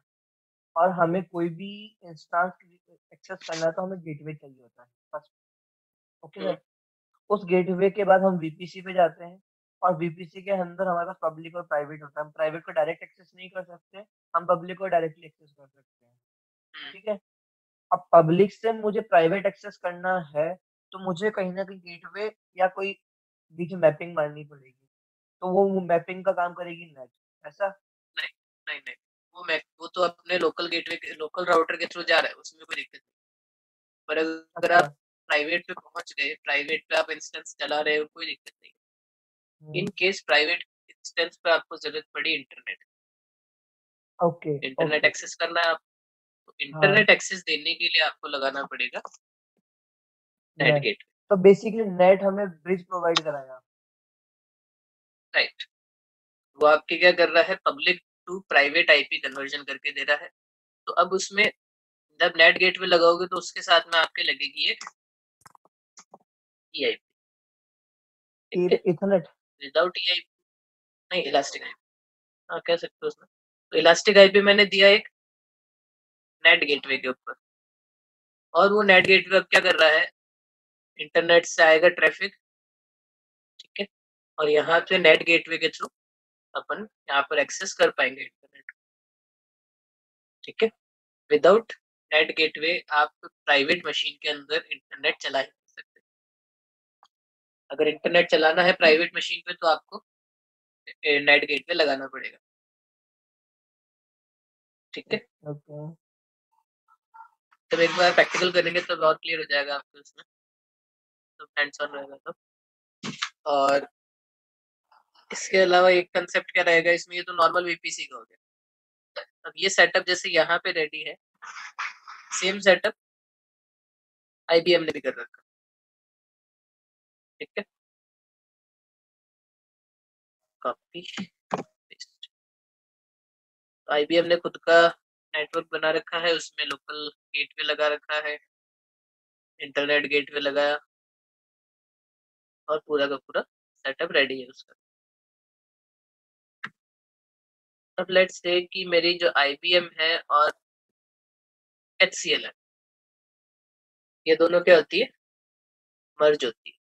और हमें कोई भी इंस्टांस एक्सेस करना है तो हमें गेटवे चाहिए होता है बस। ओके सर, उस गेटवे के बाद हम वीपीसी पे जाते हैं, और वीपीसी के अंदर हमारे पास पब्लिक और प्राइवेट होता है। हम प्राइवेट को डायरेक्ट एक्सेस नहीं कर सकते, हम पब्लिक को डायरेक्टली एक्सेस कर सकते हैं। ठीक है, अब पब्लिक से मुझे प्राइवेट एक्सेस करना है तो मुझे कहीं ना कहीं गेटवे या कोई बीच मैपिंग मारनी पड़ेगी, तो वो मैपिंग का काम करेगी नेट, ऐसा? नहीं नहीं नहीं, वो मैप वो तो अपने लोकल गेटवे के, लोकल राउटर के थ्रू जा रहा है, उसमें कोई दिक्कत नहीं। पर अगर अच्छा। आप प्राइवेट पे पहुंच गए, प्राइवेट पे आप इंस्टेंस चला रहे हो, कोई दिक्कत नहीं। इन केस प्राइवेट इंस्टेंस पे आपको जरूरत पड़ी इंटरनेट, ओके इंटरनेट एक्सेस करना है, इंटरनेट एक्सेस देने के लिए आपको लगाना पड़ेगा नेट गेट। तो बेसिकली नेट हमें ब्रिज प्रोवाइड कराएगा, राइट? वो आपके क्या कर रहा है, public to private IP conversion करके दे रहा है। तो अब उसमें जब नेट गेट पे लगाओगे तो उसके साथ में आपके लगेगी एक ईआईपी, इथरनेट विदाउट ईआईपी नहीं, इलास्टिक आईपी हाँ कह सकते हो उसमें। तो इलास्टिक आईपी मैंने दिया एक नेट गेटवे के ऊपर, और वो नेट गेटवे अब क्या कर रहा है, इंटरनेट से आएगा ट्रैफिक, ठीक है, और यहाँ पे नेट गेटवे के थ्रू अपन यहाँ पर एक्सेस कर पाएंगे इंटरनेट, ठीक है। विदाउट नेट गेटवे आप प्राइवेट मशीन के अंदर इंटरनेट चला ही नहीं सकते। अगर इंटरनेट चलाना है प्राइवेट मशीन पे तो आपको नेट गेटवे लगाना पड़ेगा, ठीक है। okay. तब एक बार प्रैक्टिकल करेंगे तब और क्लियर हो जाएगा आपको इसमें, तो हैंड्स ऑन रहेगा तो। और इसके अलावा एक कंसेप्ट क्या रहेगा इसमें, ये तो नॉर्मल वीपीसी का हो गया। अब ये सेटअप जैसे यहाँ पे रेडी है, सेम सेटअप आईबीएम ने भी कर रखा, ठीक है। कॉपी पेस्ट, आईबीएम ने खुद का नेटवर्क बना रखा है, उसमें लोकल गेटवे लगा रखा है, इंटरनेट गेटवे लगाया, और पूरा का पूरा सेटअप रेडी है उसका। अब लेट्स से कि मेरी जो आईबीएम है और एचसीएल है, ये दोनों क्या होती है, मर्ज होती है,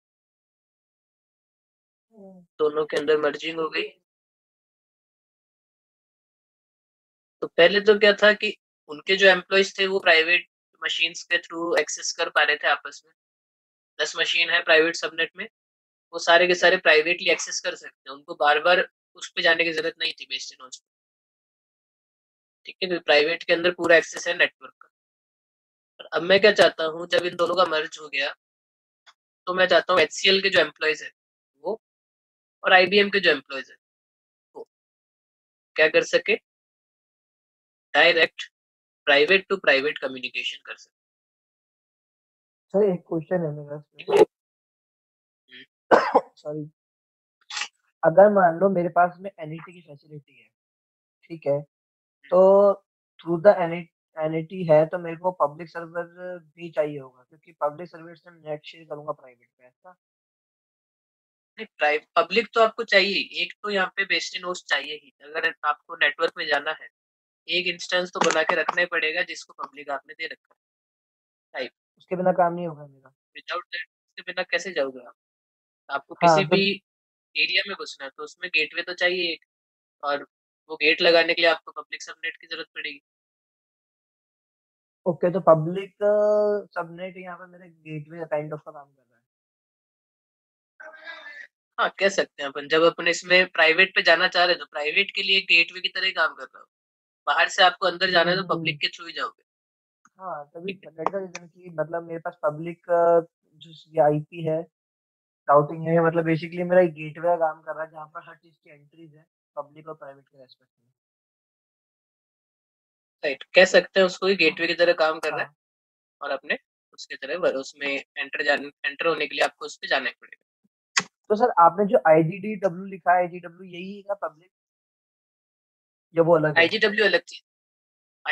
दोनों के अंदर मर्जिंग हो गई। तो पहले तो क्या था कि उनके जो एम्प्लॉइज थे वो प्राइवेट मशीन्स के थ्रू एक्सेस कर पा रहे थे आपस में, दस मशीन है प्राइवेट सबनेट में, वो सारे के सारे प्राइवेटली एक्सेस कर सकते हैं, उनको बार बार उस पे जाने की जरूरत नहीं थी बेस्ड इन ऑन, ठीक है, क्योंकि प्राइवेट के अंदर पूरा एक्सेस है नेटवर्क का। और अब मैं क्या चाहता हूँ, जब इन दोनों का मर्ज हो गया तो मैं चाहता हूँ एचसीएल के जो एम्प्लॉयज है वो और आईबीएम के जो एम्प्लॉयज है वो क्या कर सके, direct private to private communication कर सकते। सर एक क्वेश्चन है मेरे पास, सॉरी। अगर मान लो मेरे पास में एनईटी की फैसिलिटी है, ठीक है, तो थ्रू द एनईटी है तो मेरे को पब्लिक सर्वर भी चाहिए होगा, क्योंकि पब्लिक सर्वर से नेट शेयर करूंगा प्राइवेट पे, ऐसा? नहीं, पब्लिक तो आपको चाहिए, एक तो यहाँ पे बेस्ड होस्ट चाहिए ही। अगर आपको नेटवर्क में जाना है एक इंस्टेंस तो बना के रखना ही पड़ेगा जिसको पब्लिक आपने दे रखा है, राइट? उसके बिना काम नहीं होगा मेरा। विदाउट दैट उसके बिना कैसे जाओगे आप? आपको हाँ, किसी तो... भी एरिया में घुसना है तो उसमें गेटवे तो चाहिए एक, और वो गेट लगाने के लिए आपको पब्लिक सबनेट की जरूरत पड़ेगी। ओके, तो पब्लिक सबनेट यहाँ पे मेरे गेटवे काइंड ऑफ का काम कर रहा है। हाँ कह सकते हैं अपन, जब अपन इसमें प्राइवेट पे जाना चाह रहे तो प्राइवेट के लिए गेटवे की तरह ही काम कर रहा है। बाहर से आपको अंदर जाना है तो पब्लिक के थ्रू ही जाओगे। हाँ, तभी कि मतलब मेरे पास पब्लिक जो आईपी है, राउटिंग है, मतलब बेसिकली मेरा एक गेटवे काम कर रहा है जहाँ पर हर चीज की एंट्रीज है पब्लिक और प्राइवेट के रेस्पेक्ट में। राइट, कह सकते हैं उसको गेटवे की तरह काम कर रहा है और अपने उसकी तरह उसमें एंटर जाने एंटर होने के लिए आपको उस पे जाना पड़ेगा। तो सर आपने जो I G D W लिखा है, I G W यही है क्या पब्लिक, या वो अलग है? I G W अलग थी।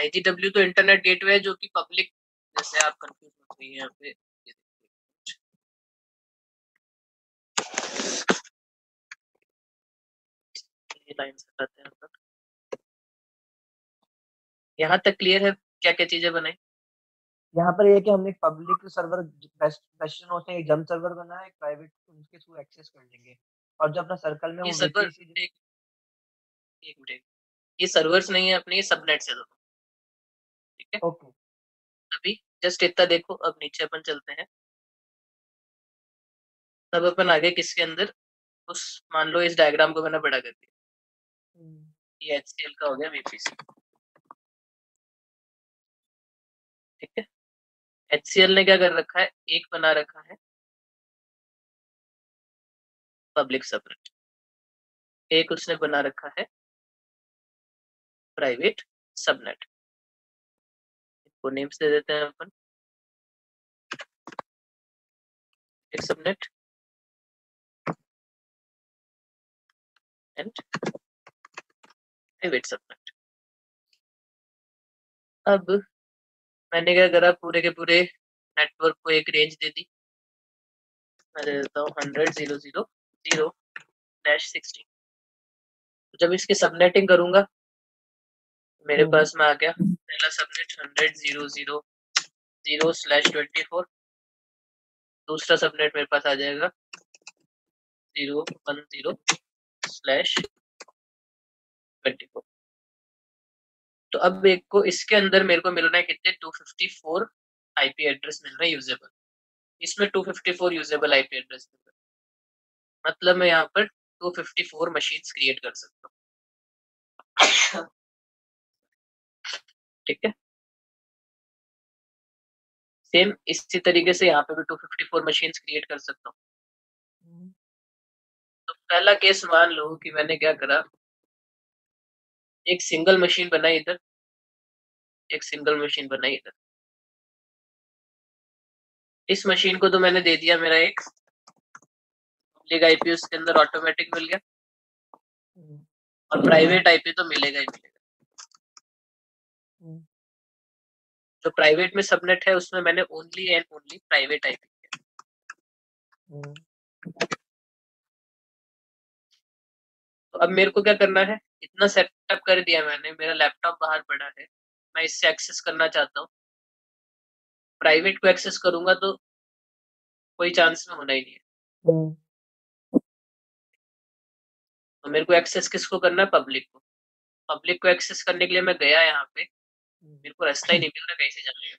I G W तो इंटरनेट गेटवे है जो कि पब्लिक, जैसे आप कंफ्यूज हो गई हैं यहाँ पे। ये लाइन से करते हैं हम। यहाँ तक क्लियर है क्या क्या चीजें बनाई? यहाँ पर ये कि हमने पब्लिक सर्वर बेस्ट बेस्टन होते हैं, एक जंप सर्वर बनाया, एक प्राइवेट उसके थ्रू एक्सेस कर लेंगे, और जब अपना सर्कल में ये सर्वर एक मिनट, ये सर्वर्स नहीं है अपने, ये सबनेट से दोनों ठीक है। ओके अभी जस्ट इतना देखो, अब नीचे अपन चलते हैं, तब अपन आगे किसके अंदर उस मान लो इस डायग्राम को मैंने बड़ा कर दिया, ये एच सी एल का हो गया वी पी सी ठीक है। एच सी एल ने क्या कर रखा है, एक बना रखा है पब्लिक सबनेट, एक उसने बना रखा है प्राइवेट सबनेट, इसको नेम्स दे देते हैं अपन, एक सबनेट एंड प्राइवेट सबनेट। अब मैंने क्या करा, पूरे के पूरे नेटवर्क को एक रेंज दे दी, मैं दे देता हूँ hundred zero zero zero dash sixteen. जब इसकी सबनेटिंग करूंगा मेरे पास में आ गया पहला subnet hundred zero zero zero slash twenty four, दूसरा सबनेट मेरे पास आ जाएगा zero one zero slash twenty four. तो अब एक को इसके अंदर मेरे को मिल रहा है कितने two fifty four IP address मिल रहा है यूजेबल, इसमें two fifty four usable IP address मिल रहा है, मतलब मैं यहाँ पर two fifty four machines create कर सकता हूँ ठीक है। सेम इसी तरीके से यहाँ पे भी two fifty four machines create कर सकता हूँ। तो पहला केस मान लो कि मैंने क्या करा, एक सिंगल मशीन बनाई इधर, एक सिंगल मशीन बनाई इधर, इस मशीन को तो मैंने दे दिया मेरा एक पब्लिक आईपी, उसके अंदर ऑटोमेटिक मिल गया, और प्राइवेट आईपी तो मिलेगा ही मिलेगा। जो प्राइवेट में सबनेट है उसमें मैंने only and only private IP किया। तो अब मेरे को क्या करना है, इतना सेटअप कर दिया मैंने, मेरा लैपटॉप बाहर पड़ा है, मैं इससे एक्सेस करना चाहता हूँ, प्राइवेट को एक्सेस करूंगा तो कोई चांस में होना ही नहीं है। तो मेरे को एक्सेस किसको करना है, पब्लिक को। पब्लिक को एक्सेस करने के लिए मैं गया यहाँ पे, मेरे को रास्ता ही नहीं मिल रहा, कैसे जाने का,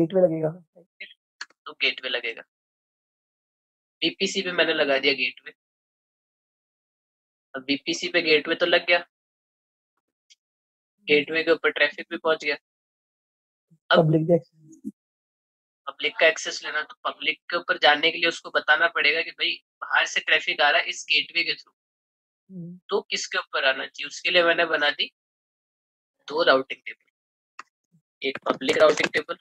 गेटवे लगेगा तो गेटवे लगेगा, वीपीसी पे मैंने लगा दिया गेटवे। अब वीपीसी पे गेटवे तो लग गया, गेटवे के ऊपर ट्रैफिक भी पहुंच गया, अब पब्लिक पब्लिक का एक्सेस लेना, तो पब्लिक के ऊपर जाने के लिए उसको बताना पड़ेगा कि भाई बाहर से ट्रैफिक आ रहा है इस गेटवे के थ्रू, तो किसके ऊपर आना चाहिए। उसके लिए मैंने बना दी दो राउटिंग टेबल, एक पब्लिक राउटिंग टेबल,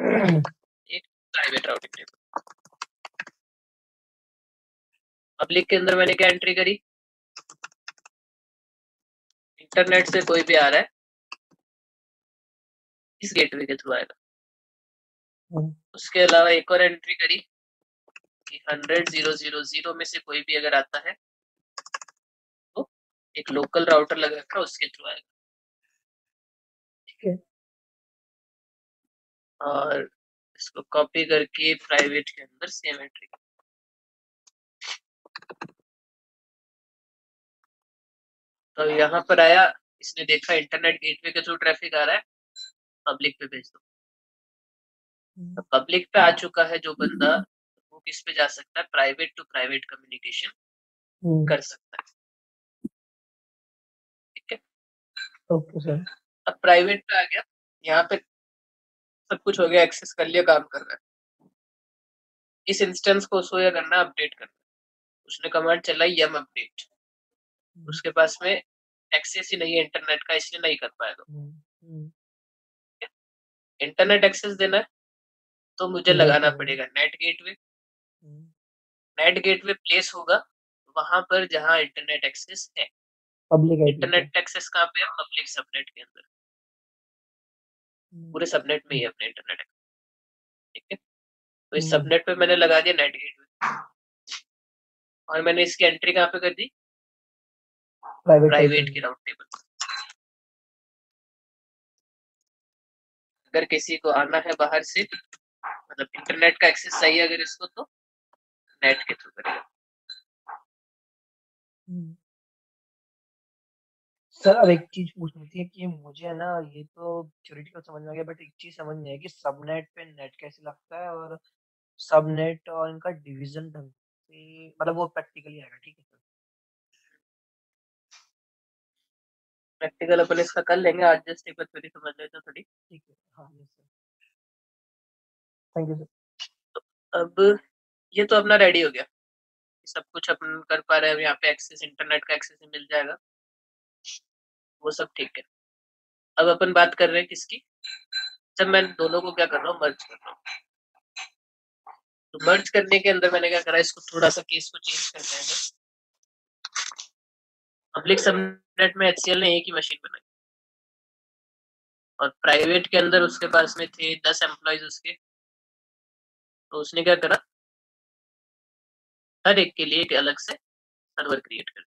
एक प्राइवेट राउटिंग टेबल। पब्लिक के अंदर मैंने क्या एंट्री करी, इंटरनेट से कोई भी आ रहा है इस गेटवे के थ्रू आएगा। उसके अलावा एक और एंट्री करी कि हंड्रेड जीरो जीरो जीरो में से कोई भी अगर आता है तो एक लोकल राउटर लगा रखा है उसके थ्रू आएगा ठीक है। और इसको कॉपी करके प्राइवेट के अंदर सेम एंट्री, तो यहाँ पर आया, इसने देखा इंटरनेट गेटवे के थ्रू ट्रैफिक आ रहा है, पब्लिक पे भेज दो। पब्लिक पे आ चुका है जो बंदा, वो किस पे जा सकता है, प्राइवेट टू प्राइवेट कम्युनिकेशन कर सकता है ठीक है। ओके सर, अब प्राइवेट पे आ गया, यहाँ पे सब कुछ हो गया, एक्सेस कर लिया, काम कर रहा है। इस इंस्टेंस को उसको यह करना अपडेट करना, उसने कमांड चलाई यम अपडेट, उसके पास में एक्सेस ही नहीं है इंटरनेट का, इसलिए नहीं कर पाए तो इंटरनेट एक्सेस देना है तो मुझे लगाना पड़ेगा NAT gateway. NAT gateway place होगा वहां पर जहां इंटरनेट एक्सेस है। पब्लिक इंटरनेट एक्सेस कहां पे है? पब्लिक सबनेट के अंदर, पूरे सबनेट में ही अपने इंटरनेट। ठीक है, तो इस सबनेट पे मैंने लगा दिया नेट गेटवे और मैंने इसकी एंट्री कहां पे कर दी? प्राइवेट के राउट टेबल। अगर किसी को आना है बाहर से, मतलब इंटरनेट का एक्सेस चाहिए अगर इसको, तो नेट के थ्रू करेगा। सर अब एक चीज पूछनी थी कि मुझे है ना, ये तो थ्योरी को समझ में आ गया, बट एक चीज समझ नहीं है कि सबनेट पे नेट कैसे लगता है और सबनेट और इनका डिवीजन ढंग से, मतलब वो प्रैक्टिकली आएगा। ठीक है सर, प्रैक्टिकल अपन इसका कर लेंगे, आज जस्ट एक बार थ्योरी समझ लेते हैं थोड़ी। ठीक है, हाँ सर, थैंक यू सर। अब ये तो अपना रेडी हो गया, सब कुछ अपन कर पा रहे हैं, यहाँ पे एक्सेस इंटरनेट का एक्सेस मिल जाएगा, वो सब ठीक है। अब अपन बात कर रहे हैं किसकी? जब मैं दोनों को क्या कर रहा हूँ, मर्ज कर रहा हूँ। तो मर्ज करने के अंदर मैंने क्या करा, इसको थोड़ा सा केस को चेंज करते हैं। पब्लिक सबनेट में एचसीएल ने एक ही मशीन बनाई और प्राइवेट के अंदर उसके पास में थे दस एम्प्लॉइज उसके, तो उसने क्या करा, हर एक के लिए एक अलग से सर्वर क्रिएट कर।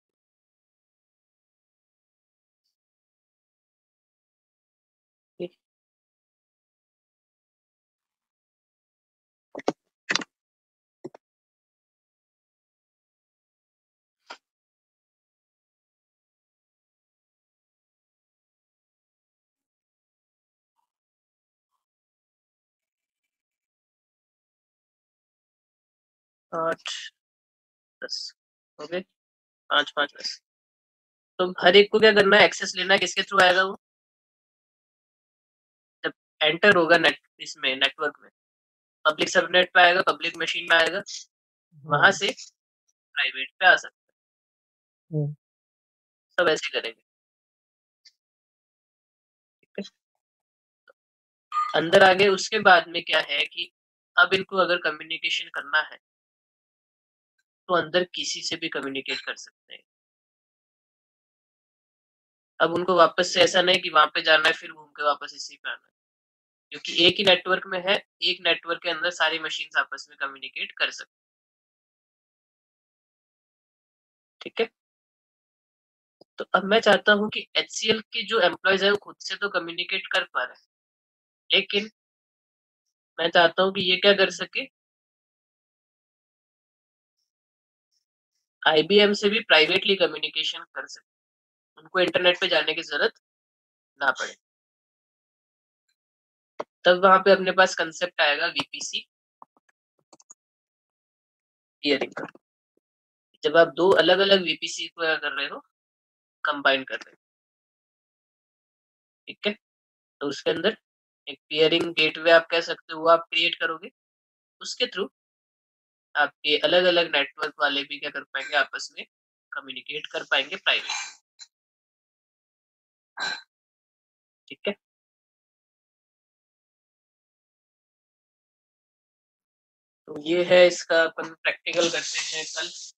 आठ दस हो गए, पाँच पाँच दस। तो हर एक को क्या करना है, एक्सेस लेना है। किसके थ्रू आएगा वो? जब एंटर होगा नेट, इसमें नेटवर्क में, पब्लिक सबनेट पे आएगा, पब्लिक मशीन में आएगा, वहां से प्राइवेट पे आ सकता है। सब ऐसे करेंगे। अंदर आ गए। उसके बाद में क्या है कि अब इनको अगर कम्युनिकेशन करना है तो अंदर किसी से भी कम्युनिकेट कर सकते हैं। अब उनको वापस से ऐसा नहीं कि वहां पे जाना है फिर घूम के वापस इसी पे आना है, क्योंकि एक ही नेटवर्क में है, एक नेटवर्क के अंदर सारी मशीन्स आपस में कम्युनिकेट कर सकते हैं। ठीक है, तो अब मैं चाहता हूं कि एचसीएल के जो एम्प्लॉयज है वो खुद से तो कम्युनिकेट कर पा रहे हैं, लेकिन मैं चाहता हूं कि ये क्या कर सके, आईबीएम से भी प्राइवेटली कम्युनिकेशन कर सके, उनको इंटरनेट पे जाने की जरूरत ना पड़े। तब वहां पे अपने पास कंसेप्ट आएगा वीपीसी पेयरिंग का। जब आप दो अलग अलग वीपीसी को क्या कर रहे हो, कंबाइन कर रहे हो। ठीक है, तो उसके अंदर एक पेयरिंग गेटवे आप कह सकते हो, आप क्रिएट करोगे, उसके थ्रू आपके अलग अलग नेटवर्क वाले भी क्या कर पाएंगे, आपस में कम्युनिकेट कर पाएंगे प्राइवेट। ठीक है, तो ये है इसका, अपन प्रैक्टिकल करते हैं कल।